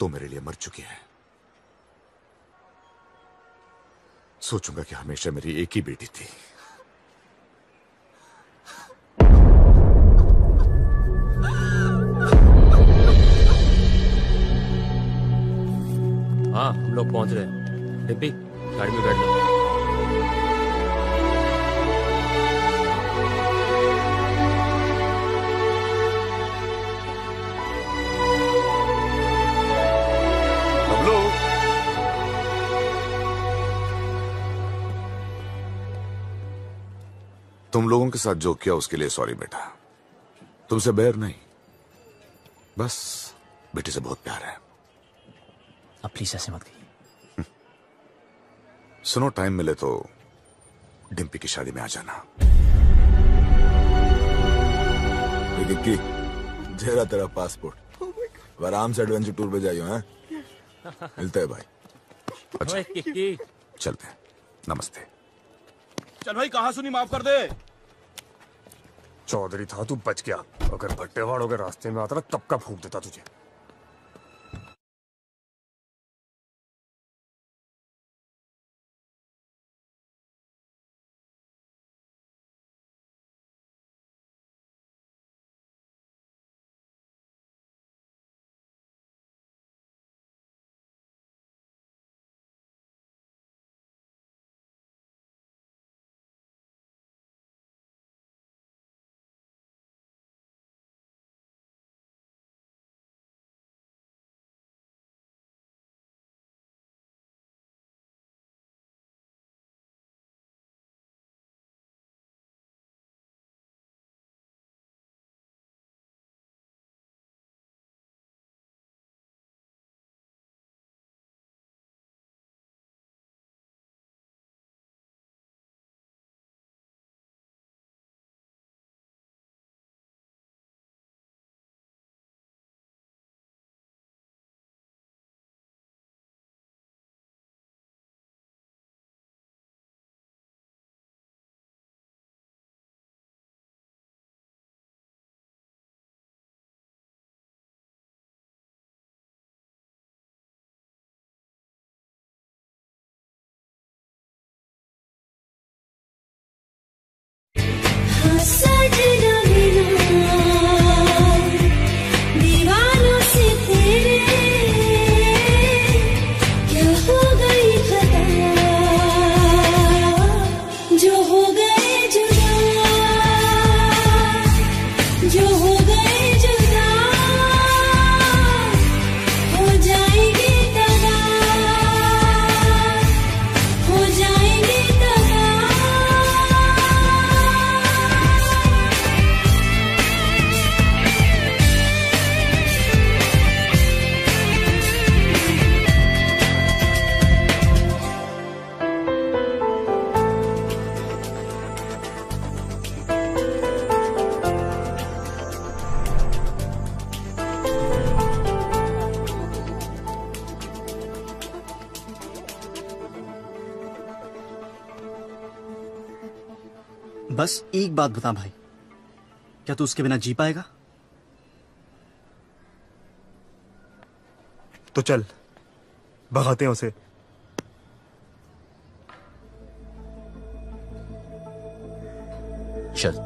तो मेरे लिए मर चुकी है, सोचूंगा कि हमेशा मेरी एक ही बेटी थी। हाँ, हम लोग पहुंच रहे हैं। डिम्पी, गाड़ी में बैठ लो। तुम लोगों के साथ जो किया उसके लिए सॉरी बेटा। तुमसे बैर नहीं, बस बेटे से बहुत प्यार है। अब प्लीज ऐसे मत कहिए। सुनो, टाइम मिले तो डिम्पी की शादी में आ जाना। डिम्पी, जरा तेरा पासपोर्ट। आराम से एडवेंचर टूर पे जाइयो। हैं, मिलते हैं भाई। अच्छा किकी, चलते हैं। नमस्ते। चल भाई, कहाँ सुनी, माफ कर दे। चौधरी था तू, बच गया। अगर भट्टेवाड़ों के रास्ते में आता ना, तब का फूंक देता तुझे। सजना दीवानों से तेरे क्या हो गई खता, जो हो गए जुदा, जो हो गए जुदा, हो जाएंगे तबाह, हो जाएंगे तबाह। बस एक बात बता भाई, क्या तू उसके बिना जी पाएगा? तो चल, भगाते हैं उसे। चल।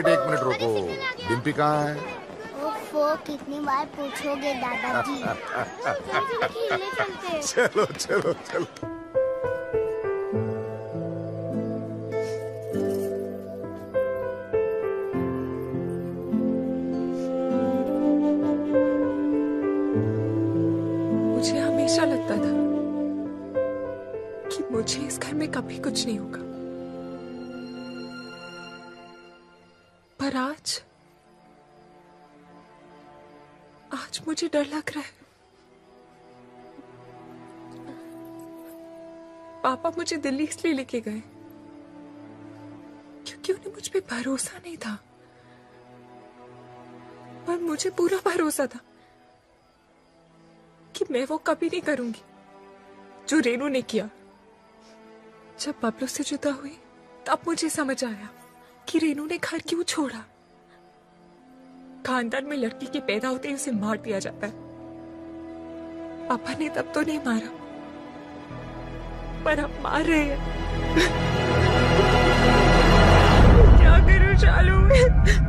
एक मिनट रुको, डिम्पी कहाँ है? ओफो, कितनी बार पूछोगे दादाजी। चलो चलो चलो। मुझे हमेशा लगता था कि मुझे इस घर में कभी कुछ नहीं होगा, मुझे डर लग रहा है। पापा मुझे दिल्ली इसलिए लेके गए क्योंकि उन्हें मुझ पे भरोसा नहीं था, पर मुझे पूरा भरोसा था कि मैं वो कभी नहीं करूंगी जो रेनू ने किया। जब बबलू से जुदा हुई तब मुझे समझ आया कि रेनू ने घर क्यों छोड़ा। खानदान में लड़की के पैदा होते ही उसे मार दिया जाता है। पापा ने तब तो नहीं मारा, पर हम मार रहे हैं। क्या करूं चालू में?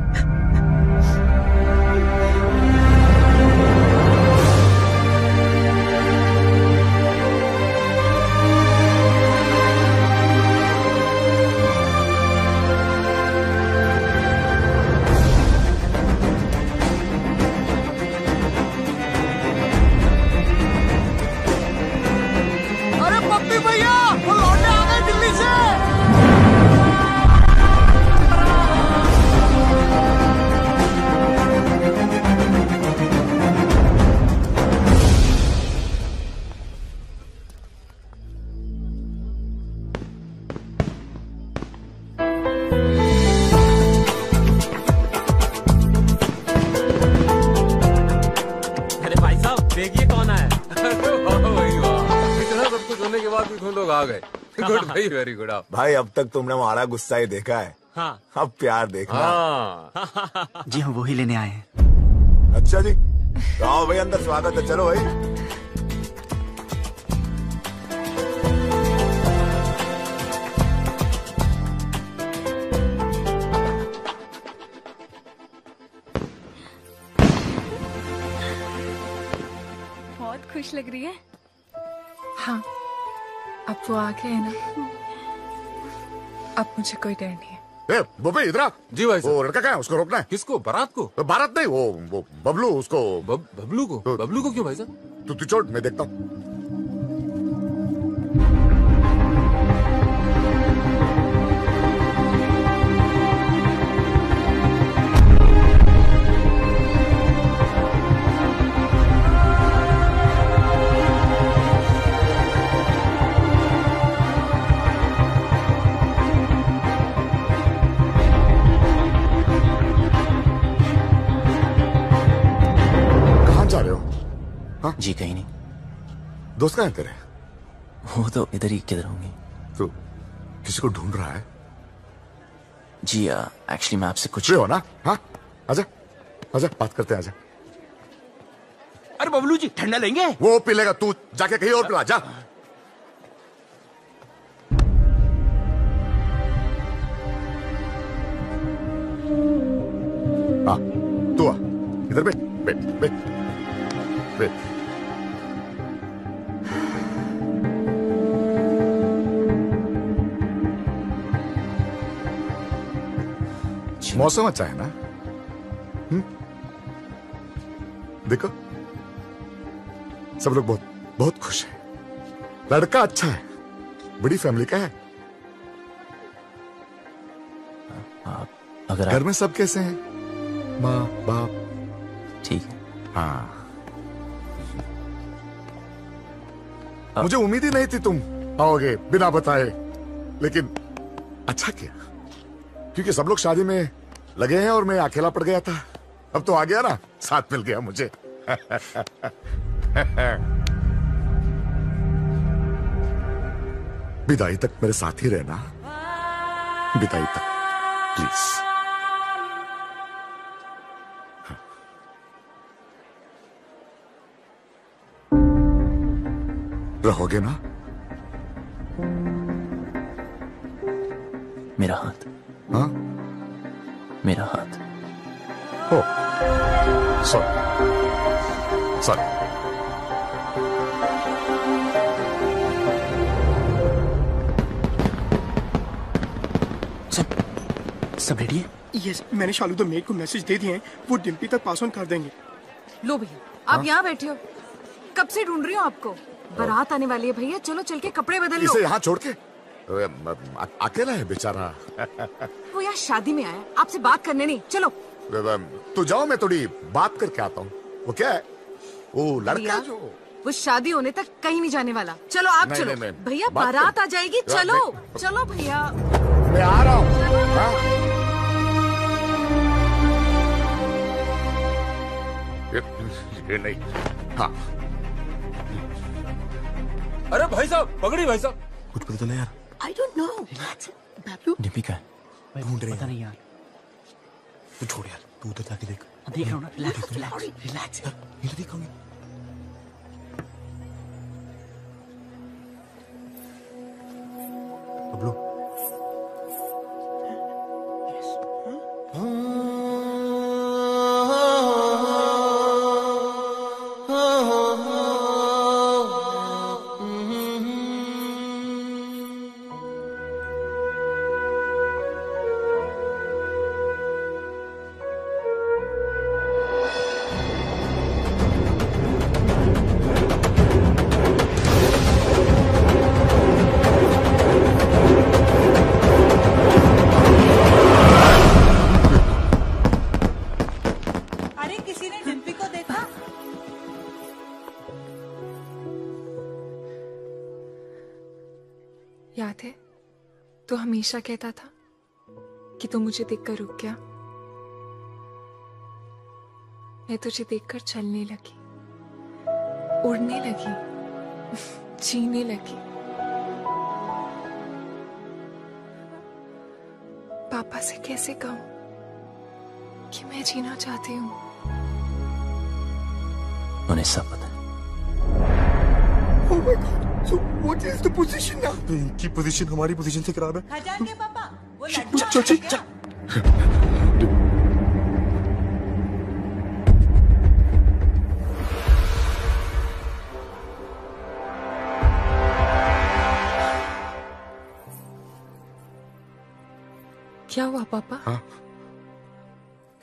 वेरी गुड भाई, अब तक तुमने हमारा गुस्सा ही देखा है। हाँ। अब प्यार देखना। हाँ। जी हम वही लेने आए हैं। अच्छा जी, आओ भाई अंदर, स्वागत है। चलो भाई। बहुत खुश लग रही है। हाँ, अब वो आ गए ना, अब मुझे कोई डर नहीं है। बबे इधर आ। जी भाई साहब। वो लड़का क्या है, उसको रोकना है। किसको? बारात को। बारात नहीं, वो बबलू, उसको बबलू को। बबलू को क्यों भाई साहब? तू चोट, मैं देखता हूँ। जी कहीं नहीं। दोस्त कहाँ तेरे? वो तो इधर ही। किधर होंगे? तो किसी को ढूंढ रहा है? जी एक्चुअली मैं आपसे कुछ हो ना। हाँ आजा आजा, बात करते हैं, आजा। अरे बबलू जी ठंडा लेंगे? वो पी लेगा, तू जाके कहीं और पिला जा। हाँ तू आ इधर, बैठ बैठ बैठ बैठ। मौसम अच्छा है ना? देखो सब लोग बहुत बहुत खुश हैं। लड़का अच्छा है, बड़ी फैमिली का है। अगर घर में सब कैसे हैं? माँ बाप ठीक है। हाँ, मुझे उम्मीद ही नहीं थी तुम आओगे बिना बताए, लेकिन अच्छा किया क्योंकि सब लोग शादी में लगे हैं और मैं अकेला पड़ गया था। अब तो आ गया ना, साथ मिल गया मुझे। विदाई तक मेरे साथ ही रहना, विदाई तक प्लीज। रहोगे ना? मेरा हाथ। हाँ मेरा हाथ। हो सॉरी सॉरी। सब रेडी है? यस, मैंने शालू द मेड को मैसेज दे दिए हैं, वो डिम्पी तक पास ऑन कर देंगे। लो भैया आप यहाँ बैठे हो, कब से ढूंढ रही हूँ आपको। बारात आने वाली है भैया, चलो चल के कपड़े बदल लो। इसे यहाँ छोड़ के? अकेला है बेचारा। वो यार शादी में आया आपसे बात करने नहीं। चलो तो जाओ, मैं थोड़ी बात करके आता हूँ। वो क्या है, ओ लड़का जो वो शादी होने तक कहीं नहीं जाने वाला। चलो आप चलो भैया, बारात आ जाएगी। चलो चलो भैया, मैं आ रहा हूँ। ये नहीं, हाँ। अरे भाई साहब पकड़ी, भाई साहब कुछ पता चला यार। I don't know. बाबू डिम्पी का ढूंढ रही है। पता नहीं यार। तू छोड़ यार, तू उधर जाके देख। देख रहा हूँ ना, रिलैक्स रिलैक्स। ये देख रहा हूँ। अब लो हमेशा कहता था कि तुम मुझे देखकर रुक गया, मैं तुझे देखकर चलने लगी, उड़ने लगी, जीने लगी। पापा से कैसे कहूं कि मैं जीना चाहती हूं? उन्हें सब पता है। Oh my God. So what is the position now? इनकी पोजीशन हमारी पोजीशन से खराब है। हजार के पापा, वो क्या हुआ पापा? हाँ?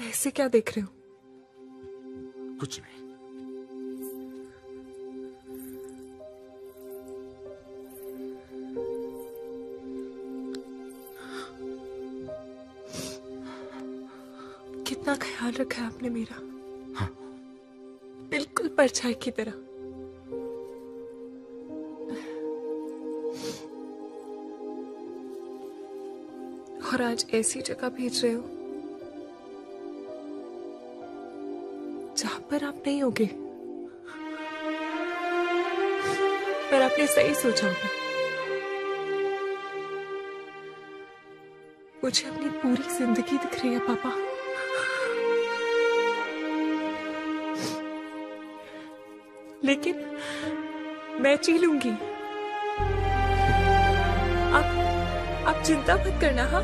ऐसे क्या देख रहे हो? कुछ नहीं। ख्याल रखा है आपने मेरा। हाँ। बिल्कुल परछाई की तरह। और आज ऐसी जगह भेज रहे हो जहां पर आप नहीं होगे, पर आपने सही सोचा होगा। मुझे अपनी पूरी जिंदगी दिख रही है पापा। लेकिन मैं जी लूंगी, आप चिंता मत करना। हाँ,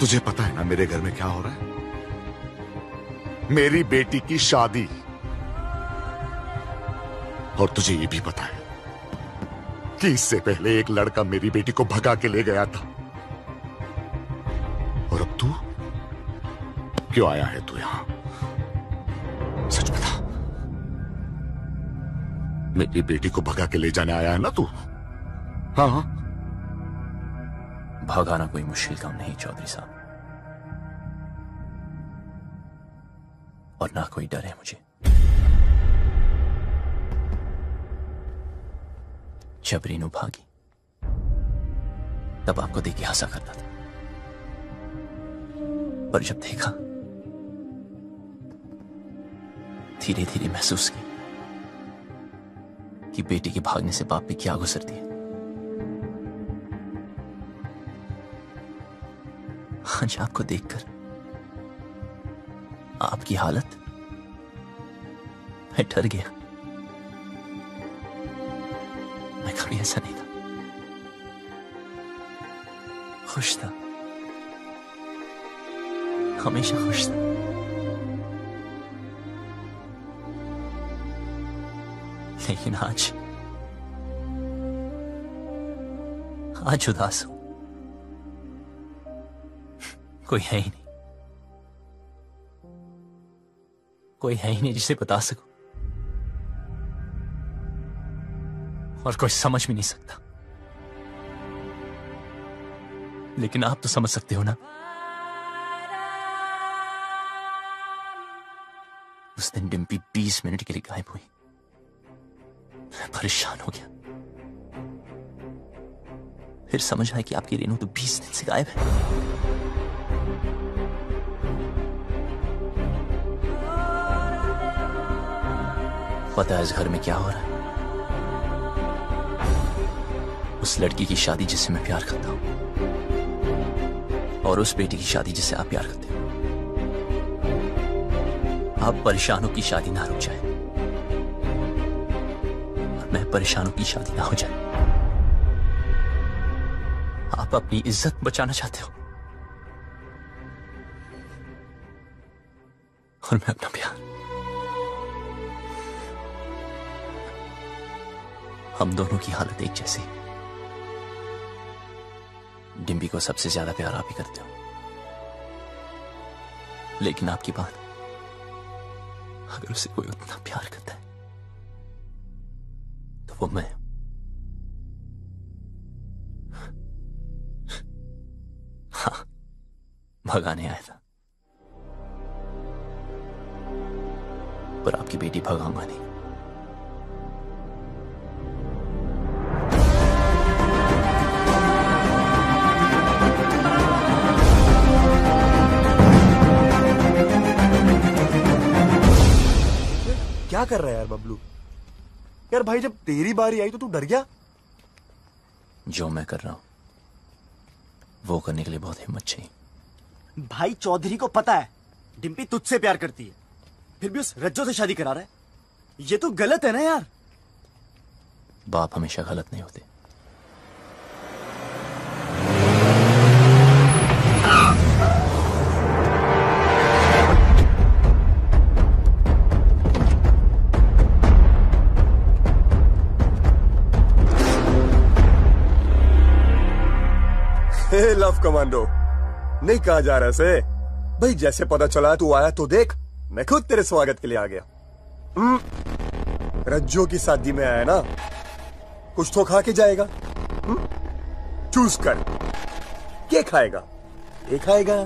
तुझे पता है ना मेरे घर में क्या हो रहा है? मेरी बेटी की शादी। और तुझे ये भी पता है कि इससे पहले एक लड़का मेरी बेटी को भगा के ले गया था। और अब तू क्यों आया है? तू यहां सच बता, मेरी बेटी को भगा के ले जाने आया है ना तू? हाँ हाँ। भगाना कोई मुश्किल काम नहीं चौधरी साहब, और ना कोई डर है मुझे। जब रेनू भागी तब आपको देख के हंसा करता था, पर जब देखा धीरे धीरे महसूस की कि बेटी के भागने से बाप पे क्या गुजरती है। आज आपको देखकर आपकी हालत, मैं डर गया। मैं कभी ऐसा नहीं था, खुश था, हमेशा खुश था। लेकिन आज उदास हूं, कोई है ही नहीं, कोई है ही नहीं जिसे बता सकूं, और कोई समझ भी नहीं सकता। लेकिन आप तो समझ सकते हो ना। उस दिन डिम्पी 20 मिनट के लिए गायब हुई, परेशान हो गया। फिर समझ आया कि आपकी रेनू तो 20 दिन से गायब है। पता है इस घर में क्या हो रहा है? उस लड़की की शादी जिससे मैं प्यार करता हूं, और उस बेटी की शादी जिससे आप प्यार करते हो। आप परेशानों की शादी ना रुक जाए, और मैं परेशानों की शादी ना हो जाए। आप अपनी इज्जत बचाना चाहते हो, और मैं अपना प्यार। हम दोनों की हालत एक जैसी। डिम्पी को सबसे ज्यादा प्यार आप ही करते हो, लेकिन आपकी बात, अगर उसे कोई उतना प्यार करता है तो वो मैं। हाँ, भगाने आया था, पर आपकी बेटी भगाऊंगा नहीं। क्या कर रहा है यार बबलू? यार भाई, जब तेरी बारी आई तो तू डर गया। जो मैं कर रहा हूं वो करने के लिए बहुत हिम्मत चाहिए। भाई चौधरी को पता है डिम्पी तुझसे प्यार करती है, फिर भी उस रज्जो से शादी करा रहा है। ये तो गलत है ना यार। बाप हमेशा गलत नहीं होते। लव कमांडो नहीं कहा जा रहा से। भाई जैसे पता चला तू आया तो देख, मैं खुद तेरे स्वागत के लिए आ गया। रज्जो की शादी में आया ना, कुछ तो खा के जाएगा। चूज कर, क्या खाएगा? एक खाएगा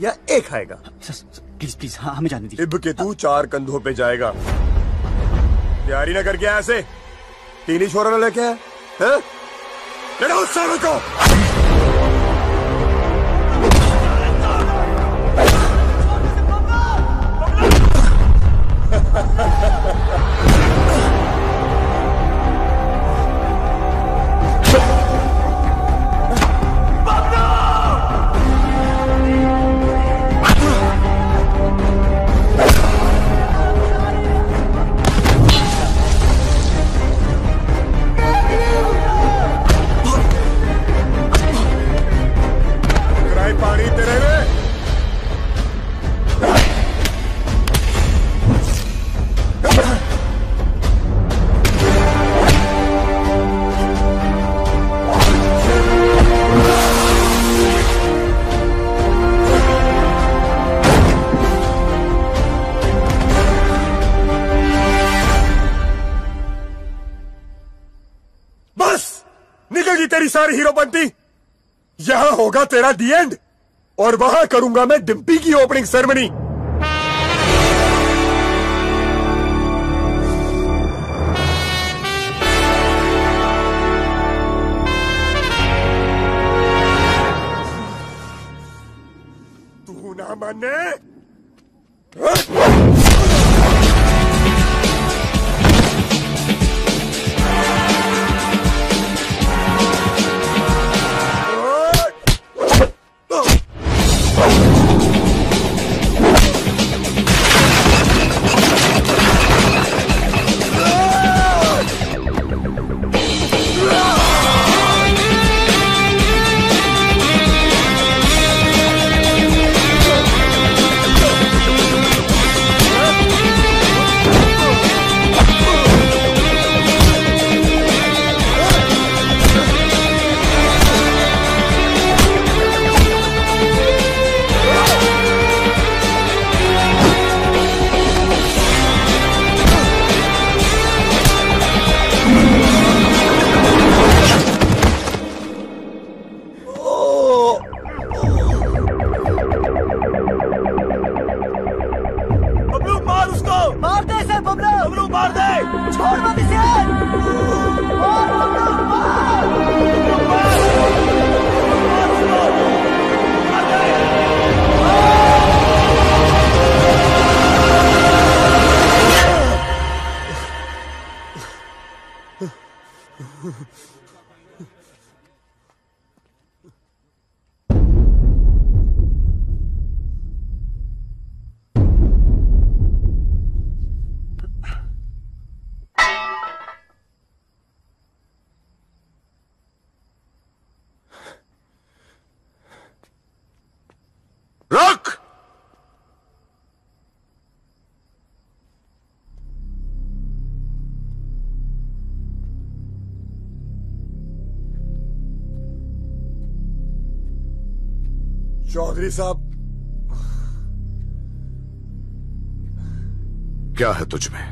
या एक खाएगा? प्लीज प्लीज, हाँ हमें जाने दीजिए। इब के तू चार कंधों पे जाएगा। तैयारी ना करके आया से, तीन ही छोरा लेके आया। सारी हीरो बनती, यहां होगा तेरा दी एंड, और वहां करूंगा मैं डिम्पी की ओपनिंग सेरेमनी। मैंने चौधरी साहब, क्या है तुझ में?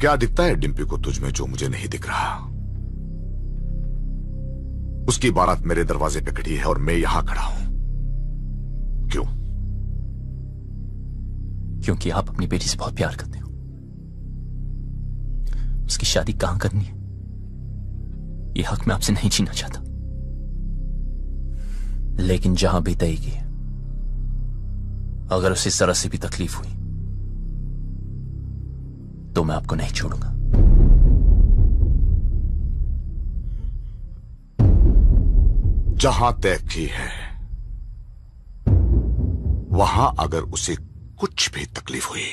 क्या दिखता है डिम्पी को तुझ में जो मुझे नहीं दिख रहा? उसकी बारात मेरे दरवाजे पे खड़ी है और मैं यहां खड़ा हूं। क्यों? क्योंकि आप अपनी बेटी से बहुत प्यार करते हो। उसकी शादी कहां करनी है ये हक मैं आपसे नहीं छीनना चाहता, लेकिन जहां भी तय की अगर उसे जरा से भी तकलीफ हुई तो मैं आपको नहीं छोड़ूंगा। जहां तय की है वहां अगर उसे कुछ भी तकलीफ हुई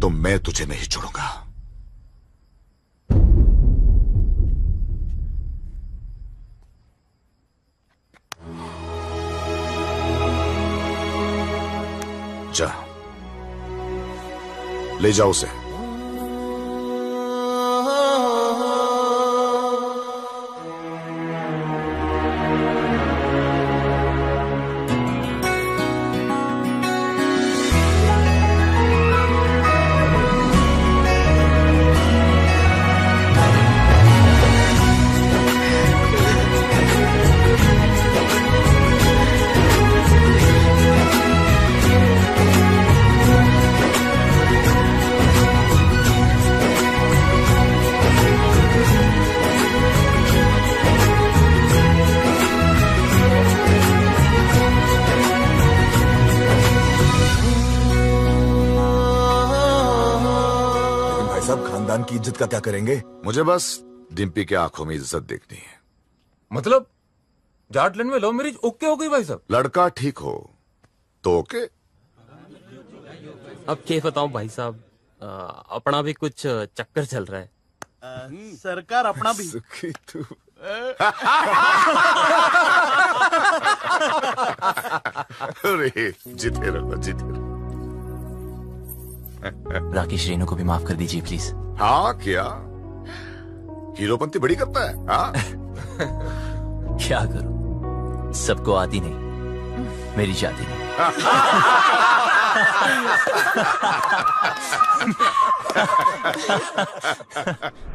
तो मैं तुझे नहीं छोड़ूंगा। जा, ले जाओ उसे। की इज्जत का क्या करेंगे? मुझे बस डिम्पी की आंखों में इज्जत देखनी है। मतलब जाटलैंड में लव मैरिज ओके हो गई भाई साहब? लड़का ठीक हो तो ओके। अब क्या बताऊं भाई साहब, अपना भी कुछ चक्कर चल रहा है। सरकार अपना भी सुखी तू। अरे जीते रहो, जीते रहो। राकेश, रेनू को भी माफ कर दीजिए प्लीज। हाँ, क्या हीरोपंती बड़ी करता है। हाँ? क्या करूं, सबको आती नहीं, मेरी जाती नहीं।